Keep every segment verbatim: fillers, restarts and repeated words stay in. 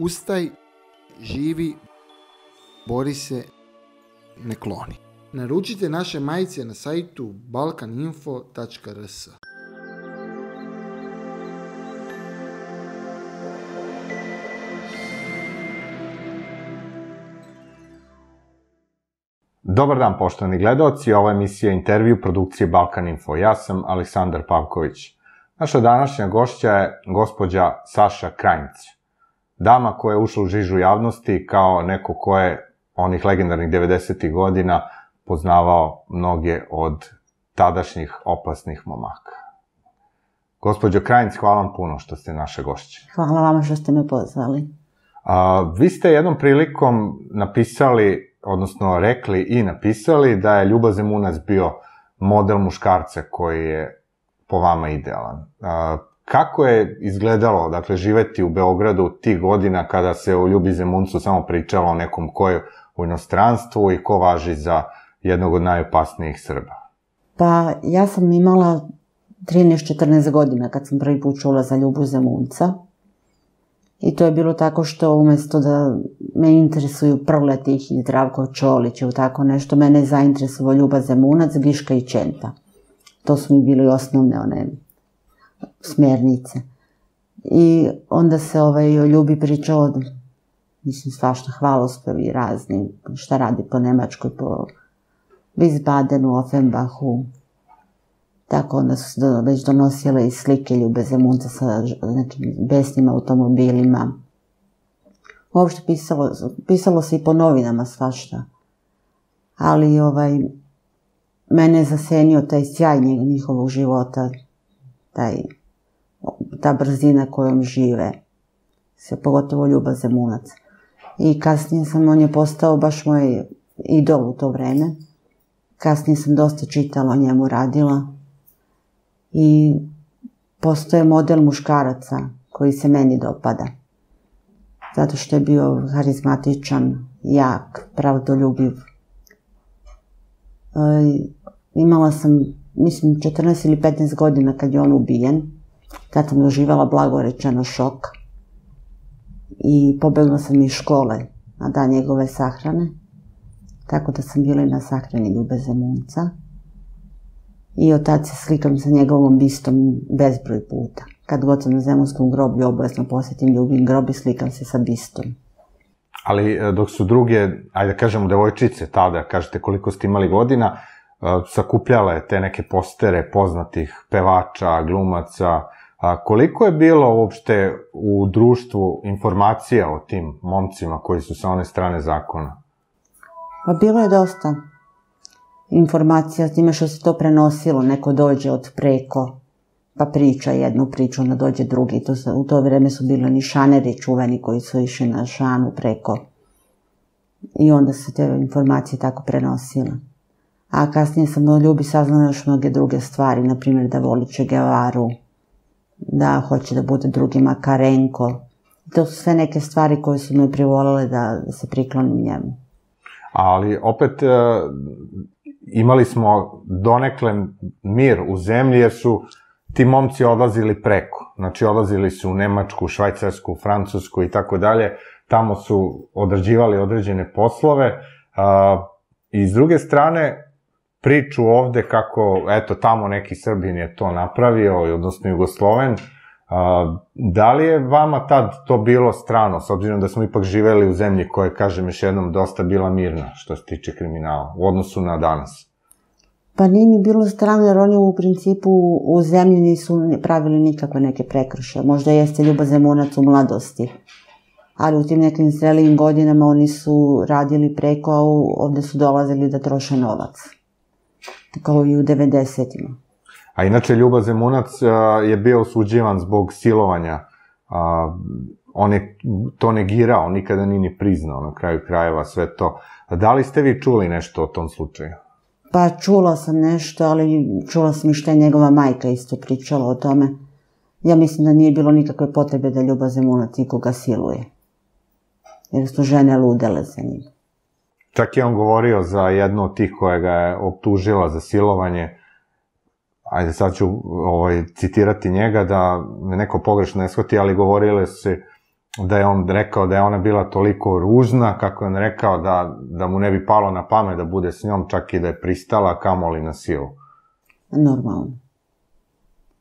Ustaj, živi, bori se, ne kloni. Naručite naše majice na sajtu balkaninfo tačka rs. Dobar dan, poštovani gledaoci, ova emisija je intervju produkcije Balkan Info. Ja sam Aleksandar Pavković. Naša današnja gošća je gospođa Saša Krajnc, dama koja je ušla u žižu javnosti kao neko ko je onih legendarnih devedesetih godina poznavao mnoge od tadašnjih opasnih momaka. Gospođo Krajnc, hvala vam puno što ste naša gošća. Hvala vama što ste me pozvali. Vi ste jednom prilikom napisali, odnosno rekli i napisali, da je Ljuba Zemunac bio model muškarca koji je po vama idealan. Kako je izgledalo, dakle, živeti u Beogradu tih godina kada se o Ljubi Zemuncu samo pričalo o nekom ko je u inostranstvu i ko važi za jednog od najopasnijih Srba? Pa, ja sam imala trinaest četrnaest godina kad sam prvi put čula za Ljubu Zemunca. I to je bilo tako što umesto da me interesuju Prletih i Zdravko Čolić ili tako nešto, mene je zainteresovao Ljuba Zemunac, Giška i Čenta. To su mi bile i osnovne one smernice. I onda se o Ljubi pričao, mislim, svašta, hvalospevi razni, šta radi po Nemačkoj, po Wiesbadenu, Offenbachu. Tako, onda su se već donosile i slike Ljube Zemunca sa besnim automobilima. Uopšte pisalo se i po novinama svašta. Ali mene je zasenio taj sjaj njihovog života, ta brzina kojom žive, pogotovo Ljuba Zemunac. I kasnije sam, on je postao baš moj idol u to vreme. Kasnije sam dosta čitala o njemu, radila. I postoje model muškaraca koji se meni dopada. Zato što je bio harizmatičan, jak, pravdoljubiv. Imala sam, mislim, četrnaest ili petnaest godina kad je on ubijen. Tad sam doživjela blagorečeno šok. I pobegla sam iz škole na dan njegove sahrane. Tako da sam bila i na sahrani Ljube Zemunca. I od tad se slikam sa njegovom bistom bezbroj puta. Kad god sam na Zemunskom groblju, obavezno posjetim Ljubin grob i slikam se sa bistom. Ali dok su druge, ajde da kažemo, devojčice tada, kažete koliko ste imali godina, sakupljale te neke postere poznatih pevača, glumaca, koliko je bilo uopšte u društvu informacija o tim momcima koji su sa one strane zakona? Pa bilo je dosta informacija, s time što se to prenosilo, neko dođe od preko, pa priča jednu priču, onda dođe drugi. U to vreme su bili oni šaneri čuveni koji su išli na šanu preko. I onda su te informacije tako prenosile. A kasnije sam o Ljubi saznala još mnoge druge stvari, na primjer da voli Che Guevaru, da hoće da bude drugi Makarenko. To su sve neke stvari koje su me privolale da se priklonim njemu. Ali opet imali smo donekle mir u zemlji jer su ti momci odlazili preko. Znači odlazili su u Nemačku, Švajcarsku, Francusku i tako dalje. Tamo su odrađivali određene poslove. I s druge strane priču ovde kako, eto, tamo neki Srbin je to napravio, odnosno Jugosloven. Da li je vama tad to bilo strano, s obzirom da smo ipak živeli u zemlji koja je, kažem još jednom, dosta bila mirna što se tiče kriminala u odnosu na danas? Pa nije mi bilo strano jer oni u principu u zemlji nisu pravili nikakve neke prekršaje. Možda jeste Ljuba Zemunac u mladosti, ali u tim nekim zrelijim godinama oni su radili preko, a ovde su dolazili da troše novac, kao i u devedesetima. A inače, Ljuba Zemunac je bio osuđivan zbog silovanja. On je to negirao, nikada nije ni priznao na kraju krajeva sve to. Da li ste vi čuli nešto o tom slučaju? Pa čula sam nešto, ali čula sam i što je njegova majka isto pričala o tome. Ja mislim da nije bilo nikakve potrebe da Ljuba Zemunac nikoga siluje. Jer su žene ludele za njim. Čak je on govorio za jednu od tih koja ga je optužila za silovanje. Ajde, sad ću citirati njega da me neko pogrešno ne shvati, ali govorile se da je on rekao da je ona bila toliko ružna, kako je on rekao, da mu ne bi palo na pamet da bude s njom, čak i da je pristala, kamoli na silu. Normalno.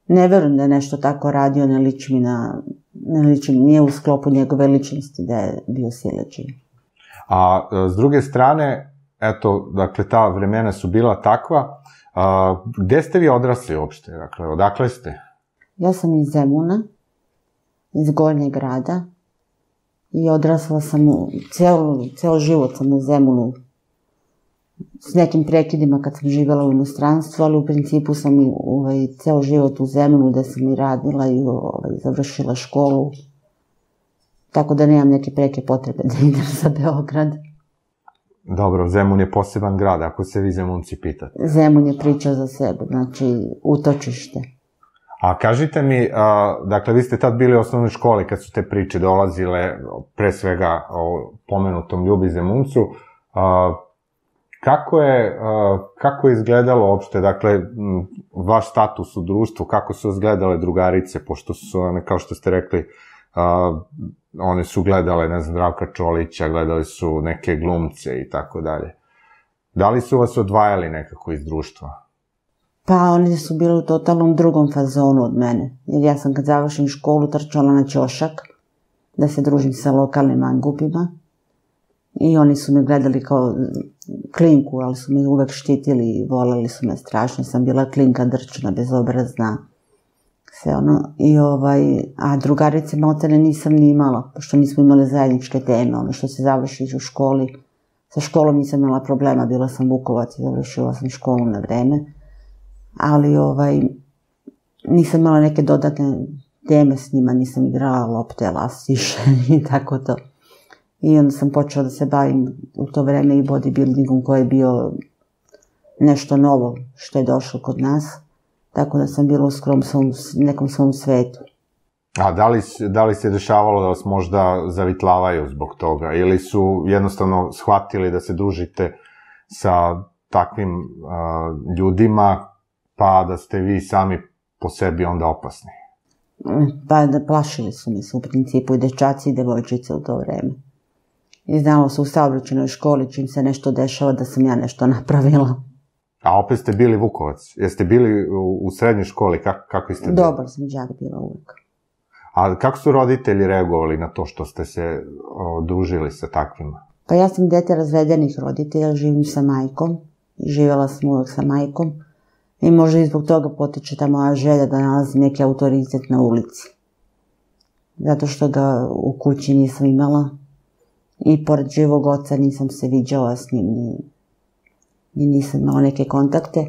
Ne verujem da je nešto tako radio, ne liči mi na, ne liči mi, nije u sklopu njegove ličnosti da je bio sileđi. A s druge strane, eto, dakle, ta vremena su bila takva. Gde ste vi odrasli uopšte? Dakle, odakle ste? Ja sam iz Zemuna, iz Gornjeg grada. I odrasla sam, ceo život sam u Zemunu, s nekim prekidima kad sam živjela u inostranstvu, ali u principu sam ceo život u Zemunu, gde sam i radila i završila školu. Tako da nemam neke preke potrebe da idem za Beograd. Dobro, Zemun je poseban grad, ako se vi Zemunci pitate. Zemun je pričao za sebe, znači utočište. A kažite mi, dakle, vi ste tad bili u osnovnoj školi kad su te priče dolazile, pre svega o pomenutom Ljubi Zemuncu. Kako je izgledalo uopšte, dakle, vaš status u društvu, kako su izgledale drugarice, pošto su one, kao što ste rekli, one su gledale, ne znam, Zdravka Čolića, gledali su neke glumce i tako dalje. Da li su vas odvajali nekako iz društva? Pa, oni su bili u totalnom drugom fazonu od mene. Jer ja sam kad završim školu trčala na Ćošak da se družim sa lokalnim mangupima. I oni su me gledali kao klinku, ali su me uvek štitili i volali su me strašno. Sam bila klinka, drčna, bezobrazna. A drugarice maltene nisam ni imala, pošto nismo imale zajedničke teme, ono što se završi u školi. Sa školom nisam imala problema, bila sam Vukovac i završila sam školu na vreme, ali nisam imala neke dodatne teme s njima, nisam igrala lopte, lasiše i tako to. I onda sam počela da se bavim u to vreme i bodybuildingom, koji je bio nešto novo što je došlo kod nas. Tako da sam bila u skrom nekom svom svetu. A da li se dešavalo da vas možda zavitlavaju zbog toga? Ili su jednostavno shvatili da se družite sa takvim ljudima, pa da ste vi sami po sebi onda opasni? Pa da plašili su mi se u principu i dečaci i devojčice u to vreme. I znalo se u saobraćenoj školi čim se nešto dešava da sam ja nešto napravila. A opet ste bili Vukovac. Jeste bili u srednjoj školi? Kako ste bili? Dobar sam đak bila uvek. A kako su roditelji reagovali na to što ste se družili sa takvima? Pa ja sam dete razvedenih roditelja, živim sa majkom. Živjela sam uvek sa majkom. I možda i zbog toga potiče ta moja želja da nalazim neki autoritet na ulici. Zato što ga u kući nisam imala. I pored živog oca nisam se viđala s njim ni... i nisam imala neke kontakte,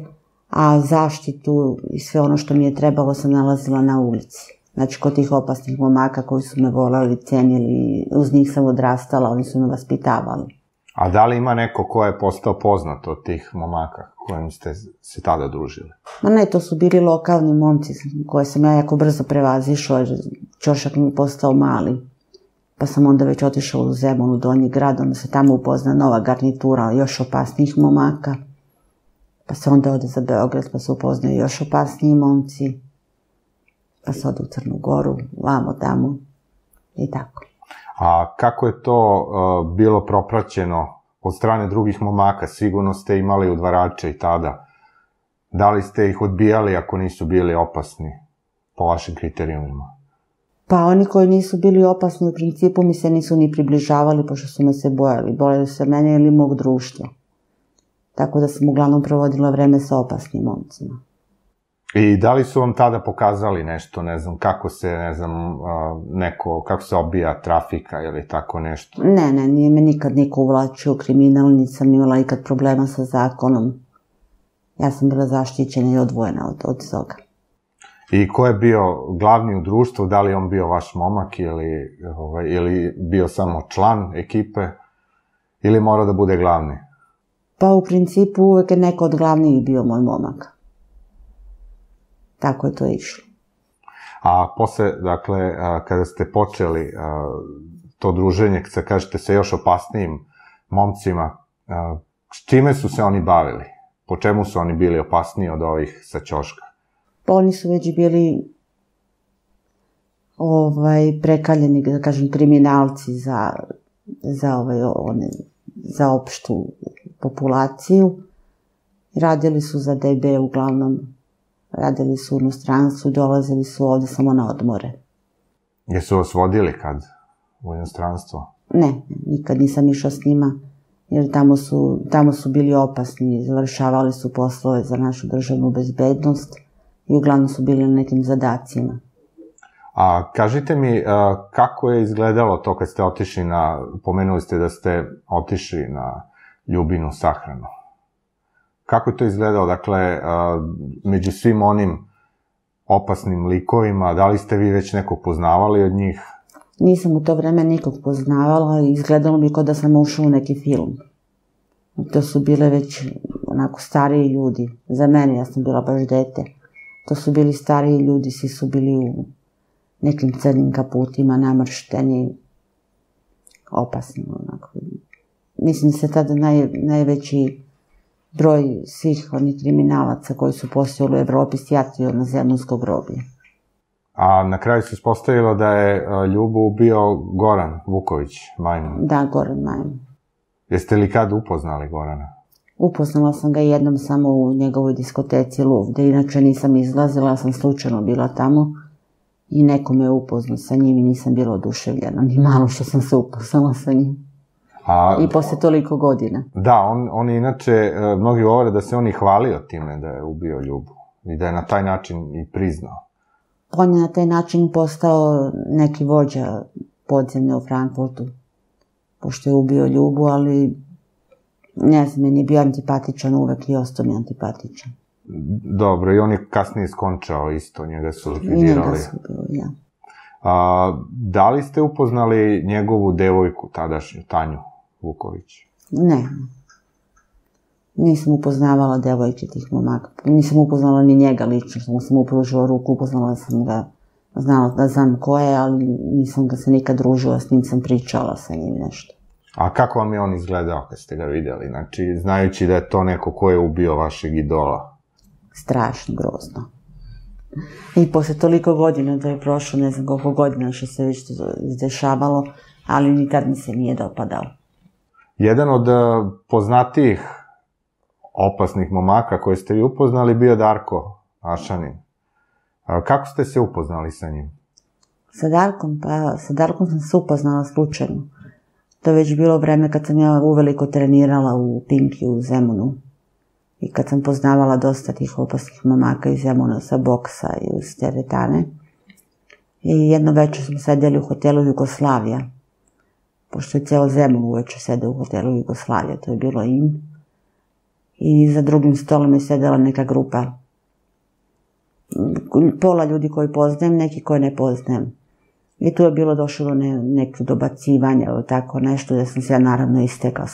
a zaštitu i sve ono što mi je trebalo sam nalazila na ulici. Znači, kod tih opasnih momaka koji su me volali, cenili, uz njih sam odrastala, oni su me vaspitavali. A da li ima neko ko je postao poznat od tih momaka kojim ste se tada družili? Ma ne, to su bili lokalni momci koje sam ja jako brzo prevazišla, jer Ćošak mi je postao mali. Pa sam onda već otišao u Zemun, u Donji grad, onda se tamo upozna nova garnitura još opasnijih momaka. Pa se onda ode za Beograd, pa se upoznaju još opasniji momci. Pa se ode u Crnu Goru, vamo, tamo i tako. A kako je to bilo propraćeno od strane drugih momaka? Sigurno ste imali udvarače i tada. Da li ste ih odbijali ako nisu bili opasni po vašim kriterijumima? Pa oni koji nisu bili opasni u principu mi se nisu ni približavali pošto su me se bojali. Bojali su se mene ili mog društva. Tako da sam uglavnom provodila vreme sa opasnim momcima. I da li su vam tada pokazali nešto, ne znam, kako se, ne znam, neko, kako se obija trafika ili tako nešto? Ne, ne, nije me nikad niko uvlačio u kriminal, nisam imala ikad problema sa zakonom. Ja sam bila zaštićena i odvojena od toga. I ko je bio glavni u društvu, da li je on bio vaš momak ili bio samo član ekipe, ili mora da bude glavni? Pa u principu uvek je neko od glavnijih bio moj momak. Tako je to išlo. A posle, dakle, kada ste počeli to druženje, kada kažete sa još opasnijim momcima, s čime su se oni bavili? Po čemu su oni bili opasniji od ovih sa Ćoška? Oni su već bili prekaljeni, da kažem, kriminalci za opštu populaciju. Radili su za de be, uglavnom radili su u inostranstvu, dolazili su ovde samo na odmore. Jesu vas vodili kad u inostranstvo? Ne, nikad nisam išla s njima, jer tamo su bili opasni, završavali su poslove za našu državnu bezbednost i uglavnom su bili na nekim zadacima. A kažite mi, kako je izgledalo to kad ste otišli na, pomenuli ste da ste otišli na Ljubinu sahranu. Kako je to izgledalo, dakle, među svim onim opasnim likovima, da li ste vi već nekog poznavali od njih? Nisam u to vreme nikog poznavala i izgledalo mi kao da sam ušla u neki film. To su bile već onako stariji ljudi. Za mene, ja sam bila baš dete. To su bili stariji ljudi, svi su bili u nekim crnim kaputima, namršteni, opasni, onako. Mislim se tada najveći broj svih onih kriminalaca koji su postojali u Evropi sjatio na zemljansko groblje. A na kraju se ispostavilo da je Ljubu ubio Goran Vuković Majmun. Da, Goran Majmun. Jeste li kad upoznali Gorana? Upoznala sam ga jednom samo u njegovoj diskoteci Luv, gde inače nisam izlazila, sam slučajno bila tamo i neko me upoznao sa njim i nisam bila oduševljena, ni malo što sam se upoznala sa njim. I posle toliko godina. Da, on je inače, mnogi govore da se on i hvalio time da je ubio Ljubu i da je na taj način i priznao. On je na taj način postao neki vođa podzemlja u Frankfurtu, pošto je ubio Ljubu, ali ne znam, meni je bio antipatičan uvek i ostao mi antipatičan. Dobro, i on je kasnije skončao isto, njega su likvidirali. I njega su bilo, ja. Da li ste upoznali njegovu devojku tadašnju, Tanju Vuković? Ne. Nisam upoznavala devojke tih momaka. Nisam upoznala ni njega lično, što mu sam upružila ruku, upoznala sam ga, znala da znam ko je, ali nisam ga se nikad družila, s njim sam pričala sa njim nešto. A kako vam je on izgledao kad ste ga videli? Znači, znajući da je to neko ko je ubio vašeg idola? Strašno, grozno. I posle toliko godina da je prošlo, ne znam koliko godina što se već izdešavalo, ali nikad mi se nije dopadao. Jedan od poznatijih opasnih momaka koje ste vi upoznali bio Darko Ašanin. Kako ste se upoznali sa njim? Sa Darkom? Pa sa Darkom sam se upoznala slučajno. To je već bilo vreme kad sam ja uveliko trenirala u Pinki u Zemunu. I kad sam poznavala dosta tih opasnih momaka iz Zemuna sa boksa i uz teretane. I jedno večer smo sedeli u hotelu Jugoslavija. Pošto je cijelo Zemun uveče sede u hotelu Jugoslavija, to je bilo in. I za drugim stolom je sedela neka grupa. Pola ljudi koji poznajem, neki koji ne poznajem. I tu je bilo došlo neko dobacivanje, tako nešto, da sam se ja naravno istekla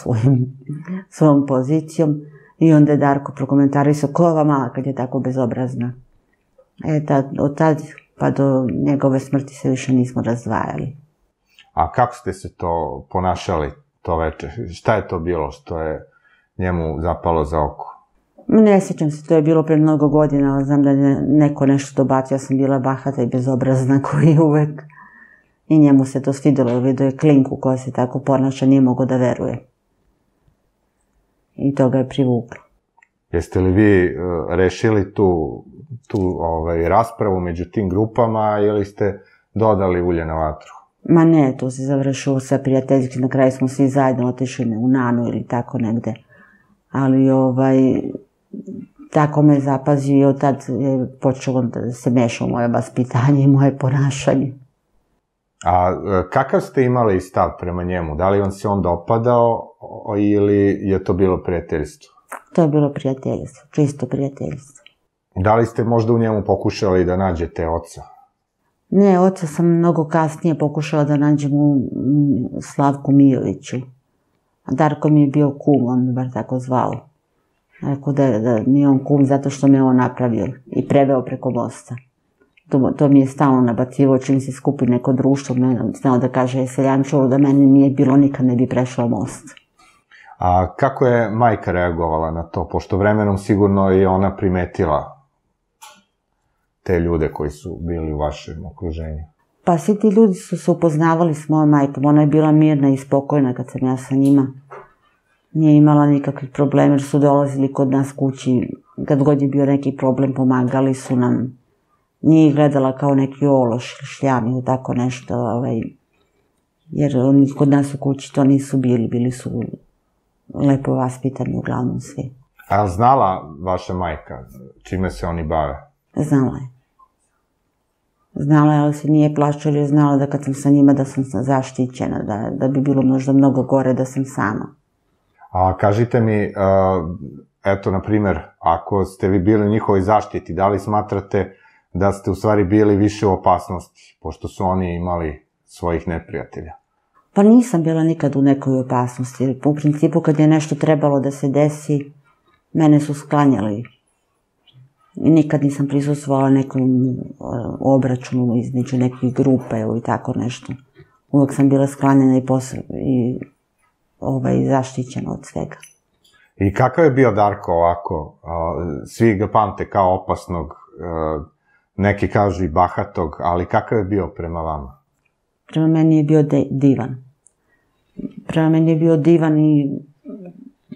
svojom pozicijom. I onda je Darko prokomentarisao, ko je ova mala kad je tako bezobrazna. Od tad pa do njegove smrti se više nismo razdvajali. A kako ste se to ponašali to veče? Šta je to bilo što je njemu zapalo za oko? Ne sjećam se, to je bilo pre mnogo godina, ali znam da je neko nešto dobacio, ja sam bila bahata i bezobrazna koji uvek. I njemu se to svidelo, vidio je klinku koja se tako ponaša, nije mogao da veruje. I to ga je privuklo. Jeste li vi rešili tu raspravu među tim grupama ili ste dodali ulje na vatru? Ma ne, to se završilo sa prijateljskim, na kraju smo svi zajedno otišli u Nanu ili tako negde. Ali tako me zapazio i od tad je počelo da se mešao moje vaspitanje i moje ponašanje. A kakav ste imali stav prema njemu? Da li vam se on dopadao ili je to bilo prijateljstvo? To je bilo prijateljstvo, čisto prijateljstvo. Da li ste možda u njemu pokušali da nađete oca? Ne, oca sam mnogo kasnije pokušala da nađem u Slavku Mijoviću. Darko mi je bio kum, on me bar tako zvao. Rekao da mi je on kum zato što me je on napravio i preveo preko mosta. To mi je stalno nabacivo, čim se skupi neko društvo, znao da kaže Seljančevo, da meni nije bilo, nikad ne bi prešao most. A kako je majka reagovala na to? Pošto vremenom sigurno je ona primetila te ljude koji su bili u vašem okruženju. Pa svi ti ljudi su se upoznavali s mojom majkom. Ona je bila mirna i spokojna kad sam ja sa njima. Nije imala nikakvih problema jer su dolazili kod nas kući. Kad god je bio neki problem, pomagali su nam. Nije gledala kao neki ološ, šljan ili tako nešto. Jer oni kod nas u kući to nisu bili. Bili su lepo vaspitani uglavnom svi. A znala vaša majka čime se oni bave? Znala je. Znala je, ali se nije plašila jer znala da kad sam sa njima da sam zaštićena, da bi bilo možda mnogo gore da sam sama. A kažite mi, eto, na primer, ako ste vi bili u njihovoj zaštiti, da li smatrate da ste u stvari bili više u opasnosti, pošto su oni imali svojih neprijatelja? Pa nisam bila nikad u nekoj opasnosti. U principu, kad je nešto trebalo da se desi, mene su sklanjali. Nikad nisam prisustvovala nekom obračunu između nekih grupa ili tako nešto. Uvek sam bila sklanjena i zaštićena od svega. I kakav je bio Darko ovako? Svi ga pamte kao opasnog, neki kažu i bahatog, ali kakav je bio prema vama? Prema meni je bio divan. Prema meni je bio divan i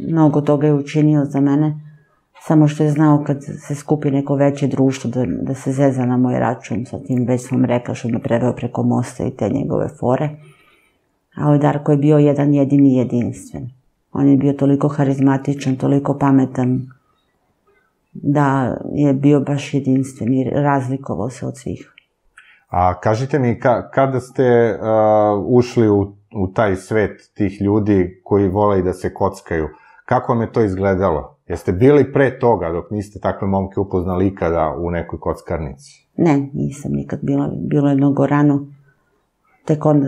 mnogo toga je učinio za mene. Samo što je znao kad se skupi neko veće društvo da se zeza na moj račun, sa tim već sam rekla što me preveo preko mosta i te njegove fore. A Darko je bio jedan jedini i jedinstven. On je bio toliko harizmatičan, toliko pametan, da je bio baš jedinstven i razlikovao se od svih. A kažite mi, kada ste ušli u taj svet tih ljudi koji vole i da se kockaju, kako vam je to izgledalo? Jeste bili pre toga, dok niste takve momke upoznali ikada u nekoj kockarnici? Ne, nisam nikad bila. Bilo je mnogo rano. Tek onda,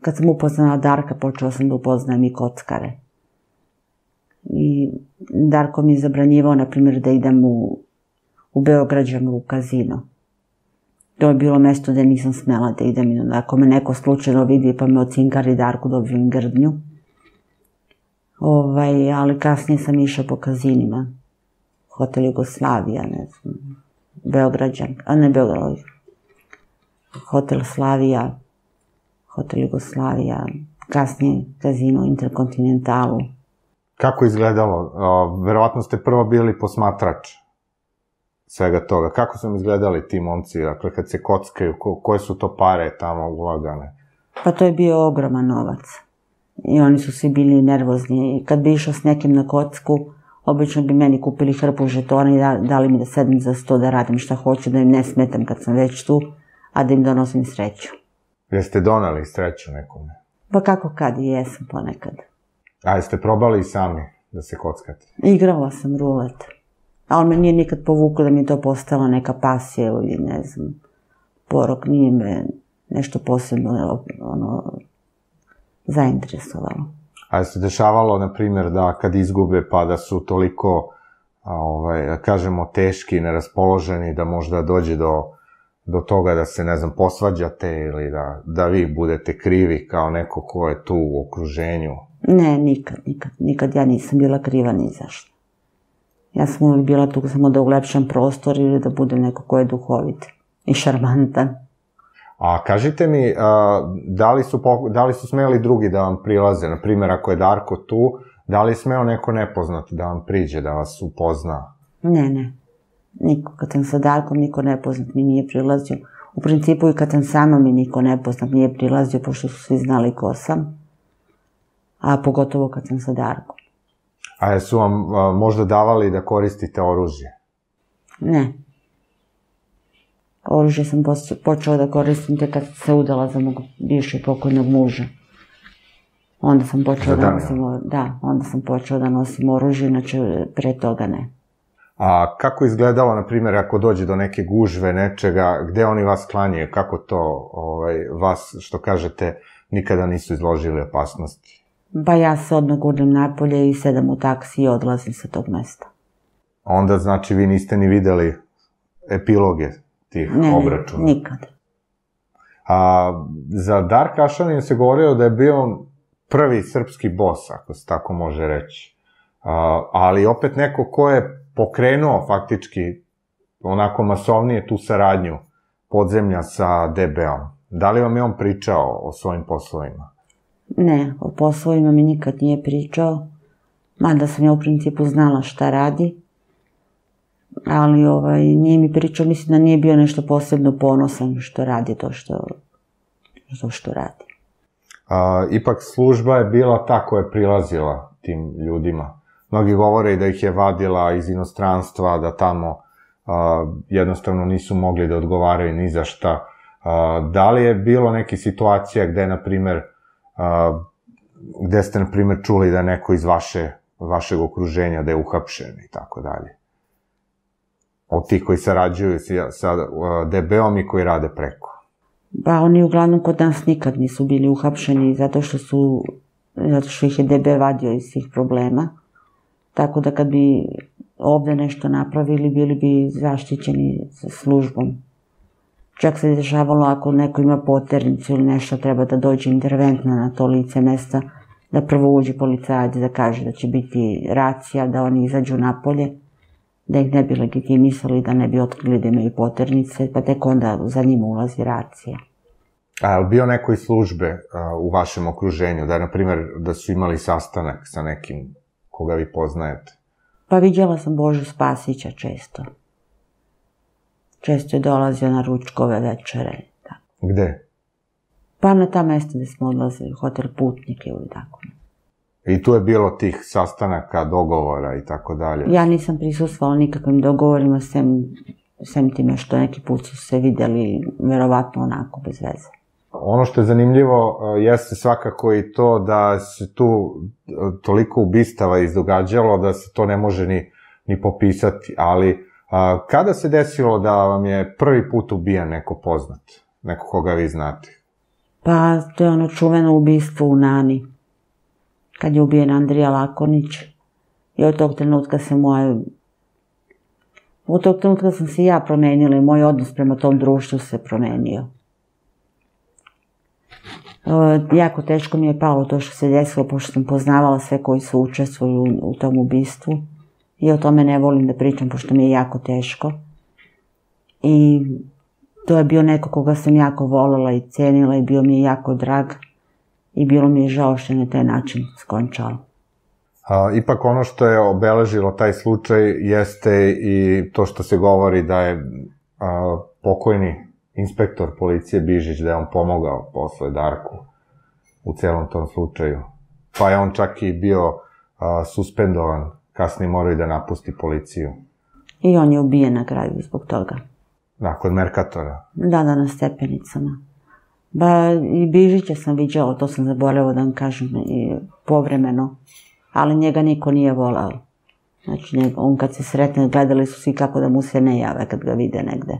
kad sam upoznala Darka, počela sam da upoznajem i kockare. I Darko mi je zabranjivao, na primjer, da idem u Beograđanu u kazino. To je bilo mesto gde nisam smela da idem. Ako me neko slučajno vidi, pa me ocinkari Darko, dobijem grdnju. Ali kasnije sam išla po kazinima. Hotel Jugoslavija, ne znam, Beograđan, a ne Beograđan, Hotel Slavija, Hotel Jugoslavija, kasnije kazino Interkontinentalu. Kako izgledalo? Verovatno ste prvo bili posmatrač svega toga. Kako su izgledali ti momci, dakle, kad se kockaju, koje su to pare tamo ulagane? Pa to je bio ogroman novac. I oni su svi bili nervozni. Kad bi išao s nekim na kocku, obično bi meni kupili hrpu žetona i dali mi da sedem za sto, da radim šta hoću, da im ne smetam kad sam već tu, a da im donosim sreću. Jeste donali sreću nekome? Pa kako kad, i jesam ponekad. A jeste probali i sami da se kockate? Igrala sam rulet. A on me nije nikad povukao da mi je to postala neka pasija ili ne znam, porok. Nije me nešto posebno, ono, zainteresovalo. A je se dešavalo, na primjer, da kad izgube pa da su toliko, kažemo, teški i neraspoloženi da možda dođe do toga da se, ne znam, posvađate ili da vi budete krivi kao neko ko je tu u okruženju? Ne, nikad, nikad. Nikad ja nisam bila kriva ni zašto. Ja sam uvijek bila tu samo da ulepšam prostor ili da budem neko ko je duhovit i šarmantan. A kažite mi, da li su smeli drugi da vam prilaze? Na primjer, ako je Darko tu, da li je smeo neko nepoznat da vam priđe, da vas upozna? Ne, ne. Niko. Kad sam sa Darkom, niko nepoznat mi nije prilazio. U principu i kad sam sama, mi niko nepoznat nije prilazio, pošto su svi znali ko sam. A pogotovo kad sam sa Darkom. A jesu vam možda davali da koristite oružje? Ne. Oružje sam počela da koristim te kad se udala za mog bivšeg pokojnog muža. Onda sam počela da nosim oružje, inače pre toga ne. A kako izgledalo, na primjer, ako dođe do neke gužve, nečega, gde oni vas sklanjaju? Kako to vas, što kažete, nikada nisu izložili opasnosti? Pa ja se odmah gurnem napolje i sedam u taksi i odlazim sa tog mesta. Onda, znači, vi niste ni videli epiloge tih obračuna? Ne, nikad. Za Darka Ašanina se govorio da je bio prvi srpski bos, ako se tako može reći. Ali opet neko ko je pokrenuo faktički onako masovnije tu saradnju podzemlja sa de beom. Da li vam je on pričao o svojim poslovima? Ne, o poslovima mi nikad nije pričao. Mada sam ja u principu znala šta radi. Ali nije mi pričao, mislim da nije bio nešto posebno ponosan što radi to što radi. Ipak služba je bila ta koja je prilazila tim ljudima. Mnogi govore i da ih je vadila iz inostranstva, da tamo jednostavno nisu mogli da odgovaraju ni za šta. Da li je bilo neke situacija gde, na primer, gde ste, na primer, čuli da je neko iz vašeg okruženja da je uhapšen i tako dalje? Od tih koji sarađuju sa de beom i koji rade preko? Ba, oni uglavnom kod nas nikad nisu bili uhapšeni zato što su, zato što ih je de be vadio iz svih problema. Tako da kad bi ovde nešto napravili, bili bi zaštićeni sa službom. Čak se dešavalo ako neko ima poternicu ili nešto, treba da dođe interventno na to lice mesta, da prvo uđe policajac, da kaže da će biti racija, da oni izađu napolje, da ih ne bi legitimisali, da ne bi otkrili da imaju poternice, pa tek onda za njima ulazi racija. A je li bio neko iz službe u vašem okruženju, da je, na primer, da su imali sastanak sa nekim koga vi poznajete? Pa vidjela sam Božu Spasića često. Često je dolazio na ručkove večere. Gde? Pa na ta mesta gde smo odlazili, hotel Putnike ili tako. I tu je bilo tih sastanaka, dogovora i tako dalje? Ja nisam prisustvala nikakvim dogovorima, sem time što neki put su se videli, verovatno onako, bez veze. Ono što je zanimljivo jeste svakako i to da se tu toliko ubistava izdogađalo da se to ne može ni popisati, ali kada se desilo da vam je prvi put ubijan neko poznat, neko koga vi znate? Pa, to je ono čuveno ubistvo u Nani, kad je ubijen Andrija Lakonjić, i od tog trenutka se moje... Od tog trenutka sam se ja promenila i moj odnos prema tom društvu se promenio. Jako teško mi je palo to što se desilo, pošto sam poznavala sve koji su učestvuju u tom ubistvu. I o tome ne volim da pričam, pošto mi je jako teško. I to je bio neko koga sam jako voljela i cenila i bio mi je jako drag. I bilo mi je žao što je na taj način skončalo. Ipak ono što je obeležilo taj slučaj jeste i to što se govori da je pokojni inspektor policije Bižić, da je on pomogao posle Darku u celom tom slučaju. Pa je on čak i bio suspendovan. Kasnije moraju da napusti policiju. I on je ubijen na kraju zbog toga. Da, kod Merkatora? Da, da, na stepenicama. Ba, i Bižića sam viđala, to sam zaboravila da vam kažem, povremeno. Ali njega niko nije volao. Znači, on kad se sretne, gledali su svi kako da mu se ne jave kad ga vide negde.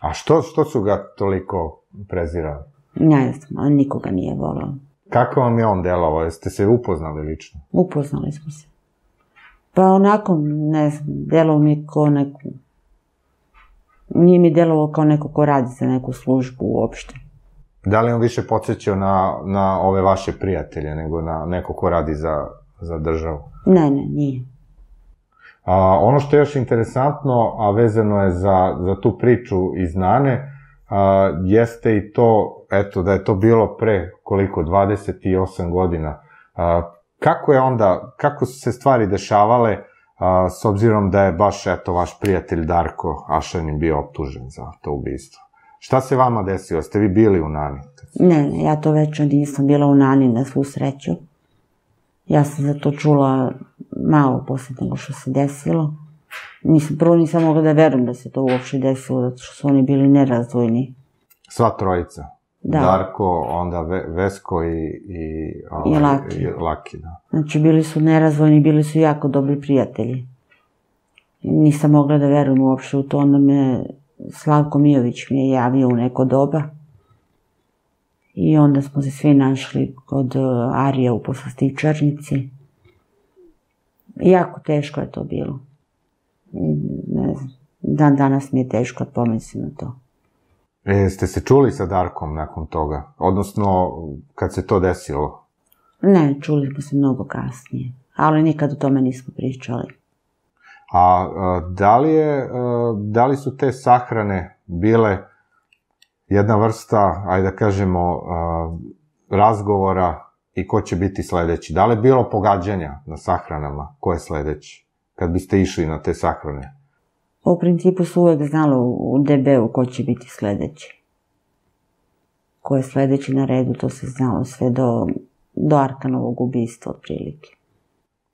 A što, što su ga toliko prezirali? Ne znam, ali nikoga nije volao. Kako vam je on delovao? Jeste se upoznali lično? Upoznali smo se. Pa onako, ne znam, delao mi kao neko... Nije mi delovao kao neko ko radi za neku službu uopšte. Da li on više podsjećao na ove vaše prijatelje nego na neko ko radi za državu? Ne, ne, nije. Ono što je još interesantno, a vezano je za tu priču iz Nane, jeste i to, eto, da je to bilo pre, koliko, dvadeset osam godina. Kako je onda, kako su se stvari dešavale, s obzirom da je baš, eto, vaš prijatelj Darko Ašanin bio optužen za to ubistvo? Šta se vama desilo? Ste vi bili u Nani? Ne, ne, ja to već nisam bila u Nani, na svu sreću. Ja sam za to čula malo posle nego što se desilo. Prvo nisam mogla da verujem da se to uopšte desilo, zato što su oni bili nerazdvojni. Sva trojica? Darko, onda Vesko i Laki. Znači, bili su nerazdvojni, bili su jako dobri prijatelji. Nisam mogla da verujem uopšte u to, onda me... Slavko Mijović mi je javio u neko doba i onda smo se svi našli kod Arija u poslastičarnici. Jako teško je to bilo. Ne znam, dan danas mi je teško da pomislim na to. Jeste se čuli sa Darkom nakon toga? Odnosno, kad se to desilo? Ne, čuli smo se mnogo kasnije, ali nikad o tome nismo pričali. A da li su te sahrane bile jedna vrsta, ajde da kažemo, razgovora i ko će biti sledeći. Da li je bilo pogađanja na sahranama? Ko je sledeći? Kad biste išli na te sahrane? U principu su uvek znalo u de beu ko će biti sledeći. Ko je sledeći na redu, to se znalo sve do, do Arkanovog ubistva, otprilike.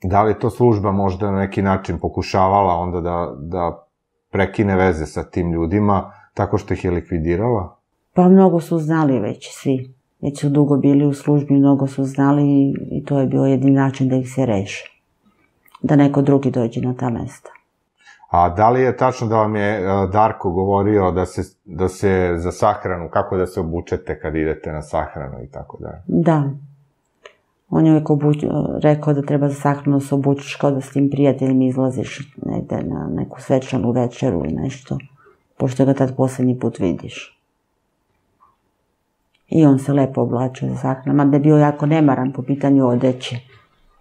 Da li je to služba možda na neki način pokušavala onda da, da prekine veze sa tim ljudima, tako što ih je likvidirala? Pa mnogo su znali već svi. Već su dugo bili u službi, mnogo su znali i to je bio jedini način da ih se reše. Da neko drugi dođe na ta mesta. A da li je tačno da vam je Darko govorio da se, da se za sahranu, kako da se obučete kad idete na sahranu i tako dalje? Da. On je uvijek rekao da treba za sahranu da se obučiš kao da s tim prijateljima izlaziš negde na neku svečanu večeru ili nešto, pošto ga tad poslednji put vidiš. I on se lepo oblačio za sahranama, da je bio jako nemaran po pitanju odeće.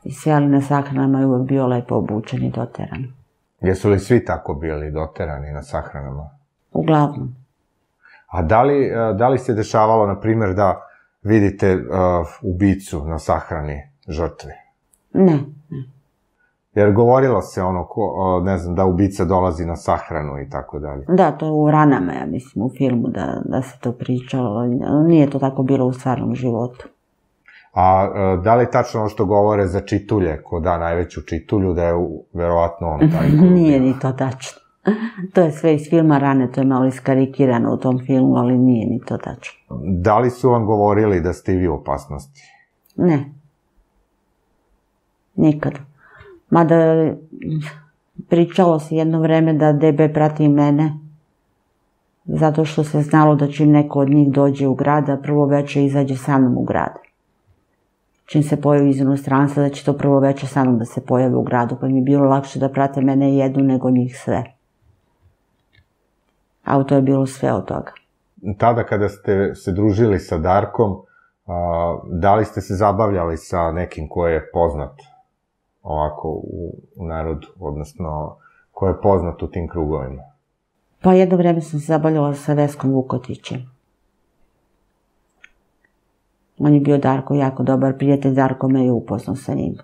I sve, ali na sahranama je uvijek bio lepo obučen i doteran. Jesu li svi tako bili doterani na sahranama? Uglavnom. A da li, da li se dešavalo, na primjer, da vidite uh, ubicu na sahrani žrtve? Ne, ne. Jer govorilo se ono, ko, ne znam, da ubica dolazi na sahranu i tako dalje. Da, to u ranama, ja mislim, u filmu da, da se to pričalo. Nije to tako bilo u stvarnom životu. A da li tačno ono što govore za čitulje, ko da najveću čitulju, da je verovatno on taj... Nije ni to tačno. To je sve iz filma Rane, to je malo iskarikirano u tom filmu, ali nije ni to tačno. Da li su vam govorili da ste i vi u opasnosti? Ne. Nikada. Mada pričalo se jedno vreme da de be prati mene, zato što se znalo da čim neko od njih dođe u grad, prvo veče izađe sa mnom u grad. Čim se pojavi iz inostranstva, da će to prvo veče sa mnom da se pojave u gradu, pa mi je bilo lakše da prate mene i jednu nego njih sve. A to je bilo sve od toga. Tada kada ste se družili sa Darkom, da li ste se zabavljali sa nekim ko je poznat ovako u narodu, odnosno ko je poznat u tim krugovima? Pa jedno vreme sam se zabavljala sa Veskom Vukotićem. On je bio Darko jako dobar prijatelj, Darko me je upoznao sa njim.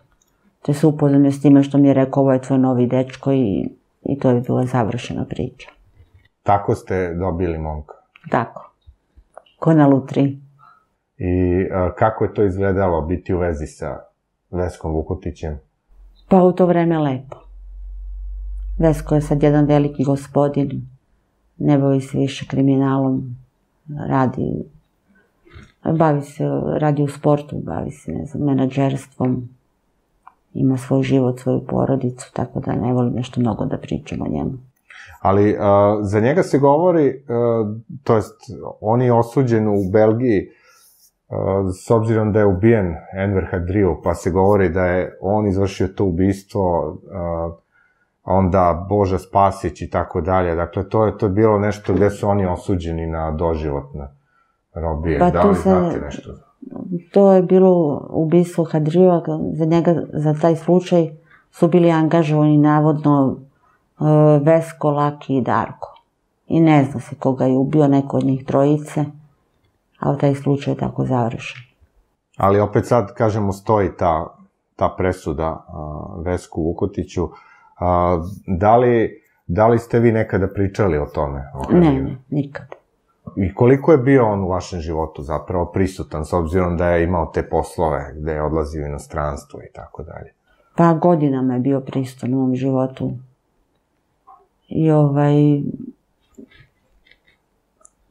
Te se upoznao s time što mi je rekao, ovo je tvoj novi dečko i to je bila završena priča. Tako ste dobili momka? Tako. Ko na lutri. I kako je to izgledalo, biti u vezi sa Veskom Vukotićem? Pa u to vreme lepo. Vesko je sad jedan veliki gospodin, ne bavi se više kriminalom, radi... Bavi se, radi u sportu, bavi se, ne znam, menadžerstvom, ima svoj život, svoju porodicu, tako da ne volim nešto mnogo da pričam o njemu. Ali za njega se govori, to jest, on je osuđen u Belgiji, s obzirom da je ubijen Enver Hadriju, pa se govori da je on izvršio to ubistvo, onda Božo Spasić i tako dalje, dakle, to je to bilo nešto gde su oni osuđeni na doživotne. Robije, pa da li znate nešto? To je bilo ubistvo Hadrijeva, za njega, za taj slučaj su bili angažovani navodno Vesko, Laki i Darko. I ne zna se koga je ubio, neko od njih trojice, ali taj slučaj je tako završen. Ali opet sad, kažemo, stoji ta, ta presuda Vesku Vukotiću. Da li, da li ste vi nekada pričali o tome? Ne, ne, nikada. I koliko je bio on u vašem životu zapravo prisutan, s obzirom da je imao te poslove, gde je odlazio u inostranstvo i tako dalje? Pa godinama je bio prisutan u mom životu. I ovaj...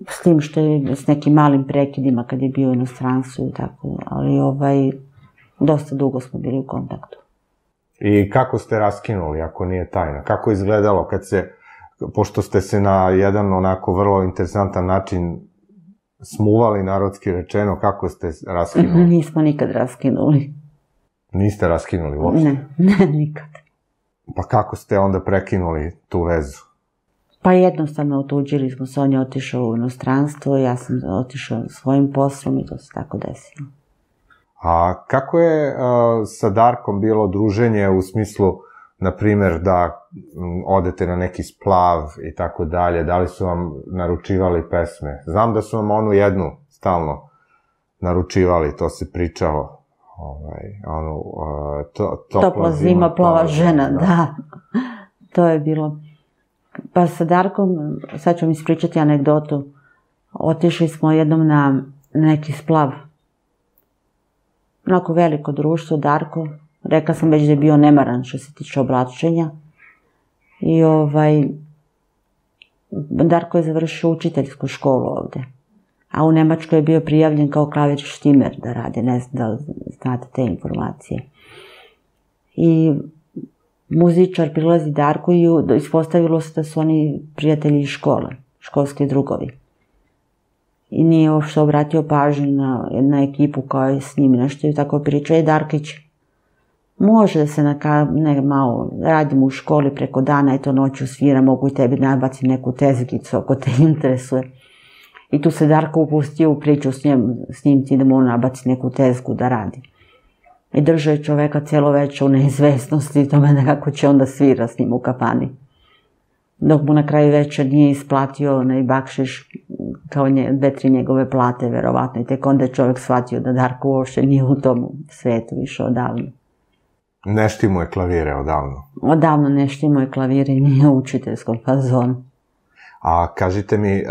S tim što je s nekim malim prekidima kad je bio u inostranstvu i tako, ali ovaj... Dosta dugo smo bili u kontaktu. I kako ste raskinuli, ako nije tajna? Kako je izgledalo kad se... Pošto ste se na jedan onako vrlo interesantan način smuvali, narodski rečeno, kako ste raskinuli? Nismo nikad raskinuli. Niste raskinuli uopšte? Ne, ne, nikad. Pa kako ste onda prekinuli tu vezu? Pa jednostavno otuđili smo se, on je otišao u inostranstvo, ja sam otišao svojim poslom i to se tako desilo. A kako je sa Darkom bilo druženje u smislu... Naprimjer, da odete na neki splav i tako dalje, da li su vam naručivali pesme? Znam da su vam onu jednu stalno naručivali, to se pričalo. Topla zima, plava žena, da. To je bilo. Pa sa Darkom, sad ću vam ispričati anegdotu. Otišli smo jednom na neki splav. Onako veliko društvo, Darko. Rekla sam već da je bio nemaran što se tiče oblačenja. I ovaj... Darko je završio učiteljsku školu ovde. A u Nemačkoj je bio prijavljen kao klavir štimer da radi. Ne znam da znate te informacije. I muzičar prilazi Darku i ispostavilo se da su oni prijatelji iz škole, školski drugovi. I nije uopšte obratio pažnju na ekipu koja je s njim nešto i tako priča. I Darkić može da se malo radimo u školi preko dana, eto noću svira, mogu i tebi nabaciti neku tezgicu ako te interesuje. I tu se Darko upustio u priču s njim, s njim ti idemo nabaciti neku tezgu da radi. I držao je čoveka cijelo večer u neizvesnosti i tome nekako će onda svira s njim u kafani. Dok mu na kraju večer nije isplatio onaj bakšiš kao dve, tri njegove plate, verovatno. I tek onda je čovek shvatio da Darko uopšte nije u tom svetu više odavno. Nešti mu je klavire odavno. Odavno nešti mu je klavire i nije u učiteljskom fazonu. A kažite mi,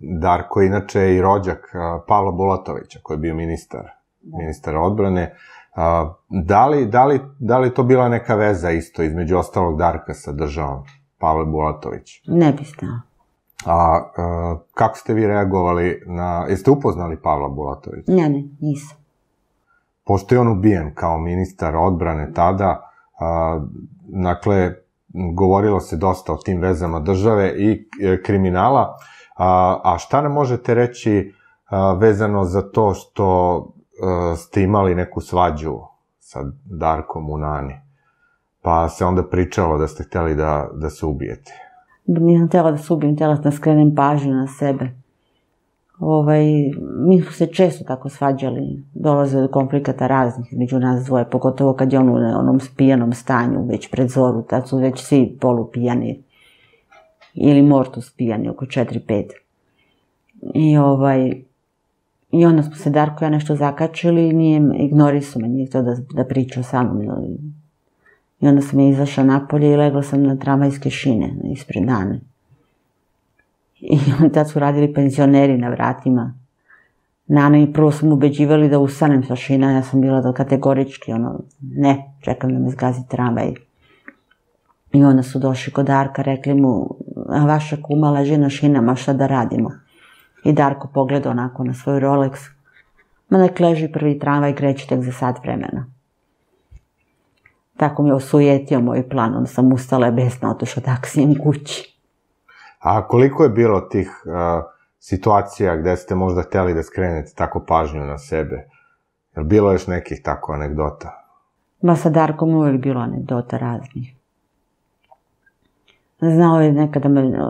Darko je inače i rođak Pavla Bulatovića, koji je bio ministar, ministar odbrane. Da li to bila neka veza isto između ostalog Darka sa državom, Pavle Bulatović? Ne bih znao. A kako ste vi reagovali na... Jeste upoznali Pavla Bulatovića? Ne, ne, nisam. Pošto je on ubijen kao ministar odbrane tada, dakle, govorilo se dosta o tim vezama države i kriminala, a šta nam možete reći vezano za to što ste imali neku svađu sa Darkom u Nani, pa se onda pričalo da ste hteli da se ubijete? Nisam htjela da se ubijem, htjela da skrenem pažnju na sebe. Mi smo se često tako svađali, dolaze do konflikata raznih među nas dvoje, pogotovo kad je on u onom pijanom stanju, već pred zoru, tad su već svi polupijani, ili mortus pijani, oko četiri pet. I ovaj... I onda smo se Darko i ja nešto zakačili i ignorisao me, nije htio da pričao sa mnom. I onda sam je izašla napolje i legla sam na tramvajske šine ispred Nane. I tad su radili penzioneri na vratima Nane i prvo sam ubeđivali da usanem sa šina, ja sam bila kategorički, ono, ne, čekam da me zgazi tramvaj. I onda su došli kod Darka, rekli mu, a vaša kuma leži na šinama, šta da radimo? I Darko pogleda onako na svoj Rolex. Ma nek leži prvi tramvaj, kreći tek za sat vremena. Tako mi je osujetio moj plan, onda sam ustala i besna otišla taksijem kući. A koliko je bilo tih situacija gde ste možda hteli da skrenete tako pažnju na sebe? Je li bilo još nekih tako anegdota? Ba sa Darkom uvijek bilo anegdota raznih. Znao je nekada me...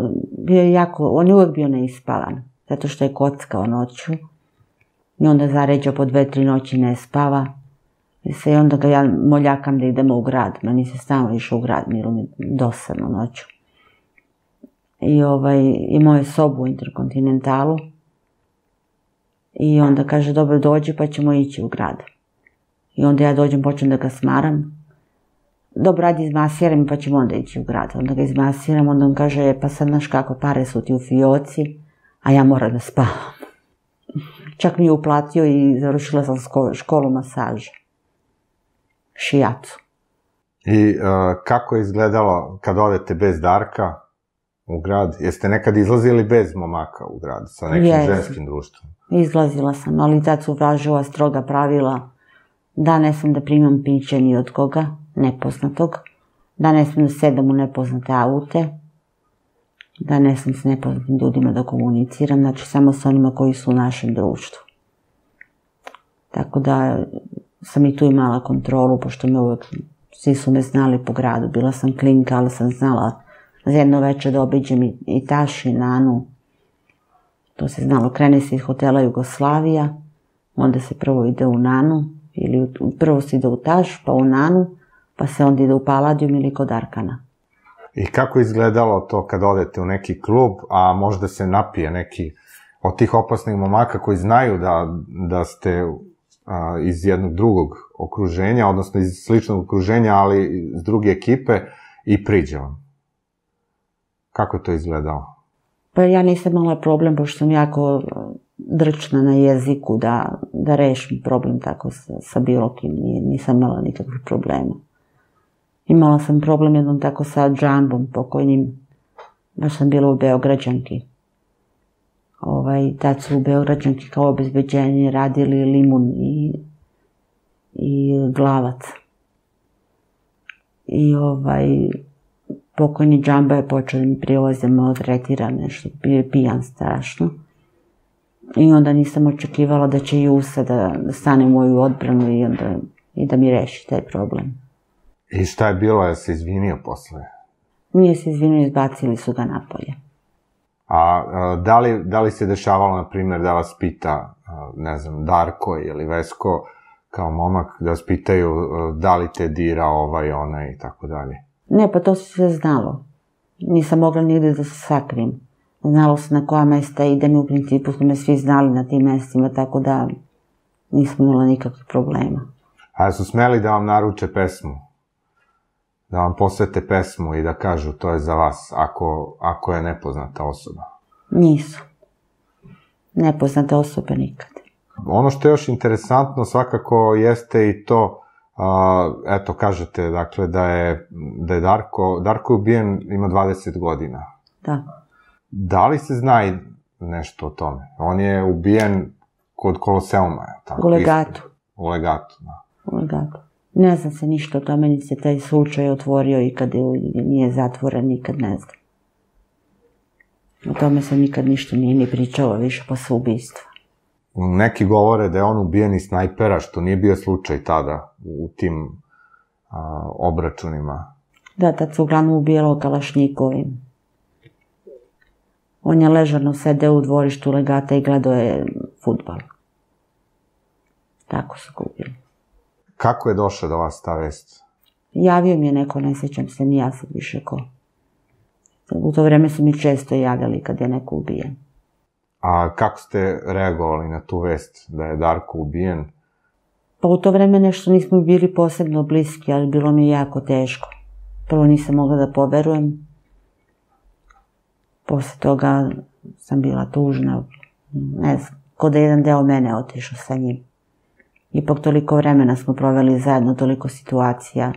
On je uvijek bio neispavan. Zato što je kockao noću i onda zaređao po dve, tri noći ne spava. I onda ga ja moljakam da idemo u grad. Ma nisam stalno išao u grad, bilo mi dosadno noću. I imao je sobu u Interkontinentalu. I onda kaže, dobro dođi pa ćemo ići u grad. I onda ja dođem, počnem da ga smaram. Dobro, ajde izmasiram pa ćemo onda ići u grad. Onda ga izmasiram, onda on kaže, pa sad znaš kako, pare su ti u fioci. A ja moram da spavam. Čak mi je uplatio i završila sam školu masaža. Šijacu. I kako je izgledalo kad odete bez Darka u grad? Jeste nekad izlazili bez momaka u grad sa nekim ženskim društvom? Izlazila sam, ali tad su važila stroga pravila da ne smem da primam piće ni od koga, nepoznatog, da ne smem da sedam u nepoznate aute, da ne sam s nepoznatim ljudima da komuniciram, znači samo s onima koji su u našem društvu. Tako da sam i tu imala kontrolu, pošto me uvek, svi su me znali po gradu, bila sam klinka, ali sam znala za jedno večer da obiđem i Tašu i Nanu. To se znalo, krene se iz hotela Jugoslavija, onda se prvo ide u Nanu, ili prvo se ide u Taš, pa u Nanu, pa se onda ide u Paladijum ili kod Arkana. I kako izgledalo to kad odete u neki klub, a možda se napije neki od tih opasnih momaka koji znaju da ste iz jednog drugog okruženja, odnosno iz sličnog okruženja, ali iz druge ekipe, i priđe vam? Kako je to izgledalo? Pa ja nisam imala problem, pošto sam jako drčna na jeziku da rešim problem tako sa bilo kim. Nisam imala nikakvih problema. Imala sam problem jednom tako sa Džambom pokojnim. Baš sam bila u Beograđanki. Tad su u Beograđanki kao obezbeđenje radili Limun i Glavac. I pokojni Džamba je počeo da mi prilazi, da me odretira nešto, bio je pijan strašno. I onda nisam očekivala da će Jusa da stane u moju odbranu i da mi reši taj problem. I šta je bilo, je se izvinio posle? Nije se izvinio, izbacili su ga napolje. A da li se dešavalo, na primjer, da vas pita, ne znam, Darko ili Vesko, kao momak, da vas pitaju da li te dira ovaj, onaj i tako dalje? Ne, pa to se sve znalo. Nisam mogla nigde da se sakrim. Znalo se na koja mesta idem, u principu su me svi znali na tim mestima, tako da nisam imala nikakvih problema. A su smeli da vam naruče pesmu? Da vam posvete pesmu i da kažu to je za vas, ako je nepoznata osoba? Nisu. Nepoznate osobe nikad. Ono što je još interesantno svakako jeste i to, eto, kažete, dakle, da je Darko, Darko je ubijen, ima dvadeset godina. Da. Da li se zna nešto o tome? On je ubijen kod Koloseuma, je li tako? U Legatu. U Legatu, da. U Legatu. Ne znam se ništa o tome, niti se taj slučaj otvorio i kad nije zatvoren, nikad ne znam. O tome se nikad ništa nije ni pričalo više posle ubistva. Neki govore da je on ubijen iz snajpera, što nije bio slučaj tada u tim obračunima. Da, tad se uglavnom ubijalo kalašnjikovim. On je ležano sedeo u dvorištu Legata i gledao je fudbal. Tako su ga ubili. Kako je došla do vas ta vest? Javio mi je neko, ne sjećam se, ni ja sad više ko. U to vreme su mi često javljali kad je neko ubijen. A kako ste reagovali na tu vest da je Darko ubijen? Pa u to vreme nešto nismo bili posebno bliski, ali bilo mi je jako teško. Prvo nisam mogla da poverujem. Posle toga sam bila tužna. Ne znam, ko da je jedan deo mene otišao sa njim. Ipak toliko vremena smo proveli zajedno, toliko situacija,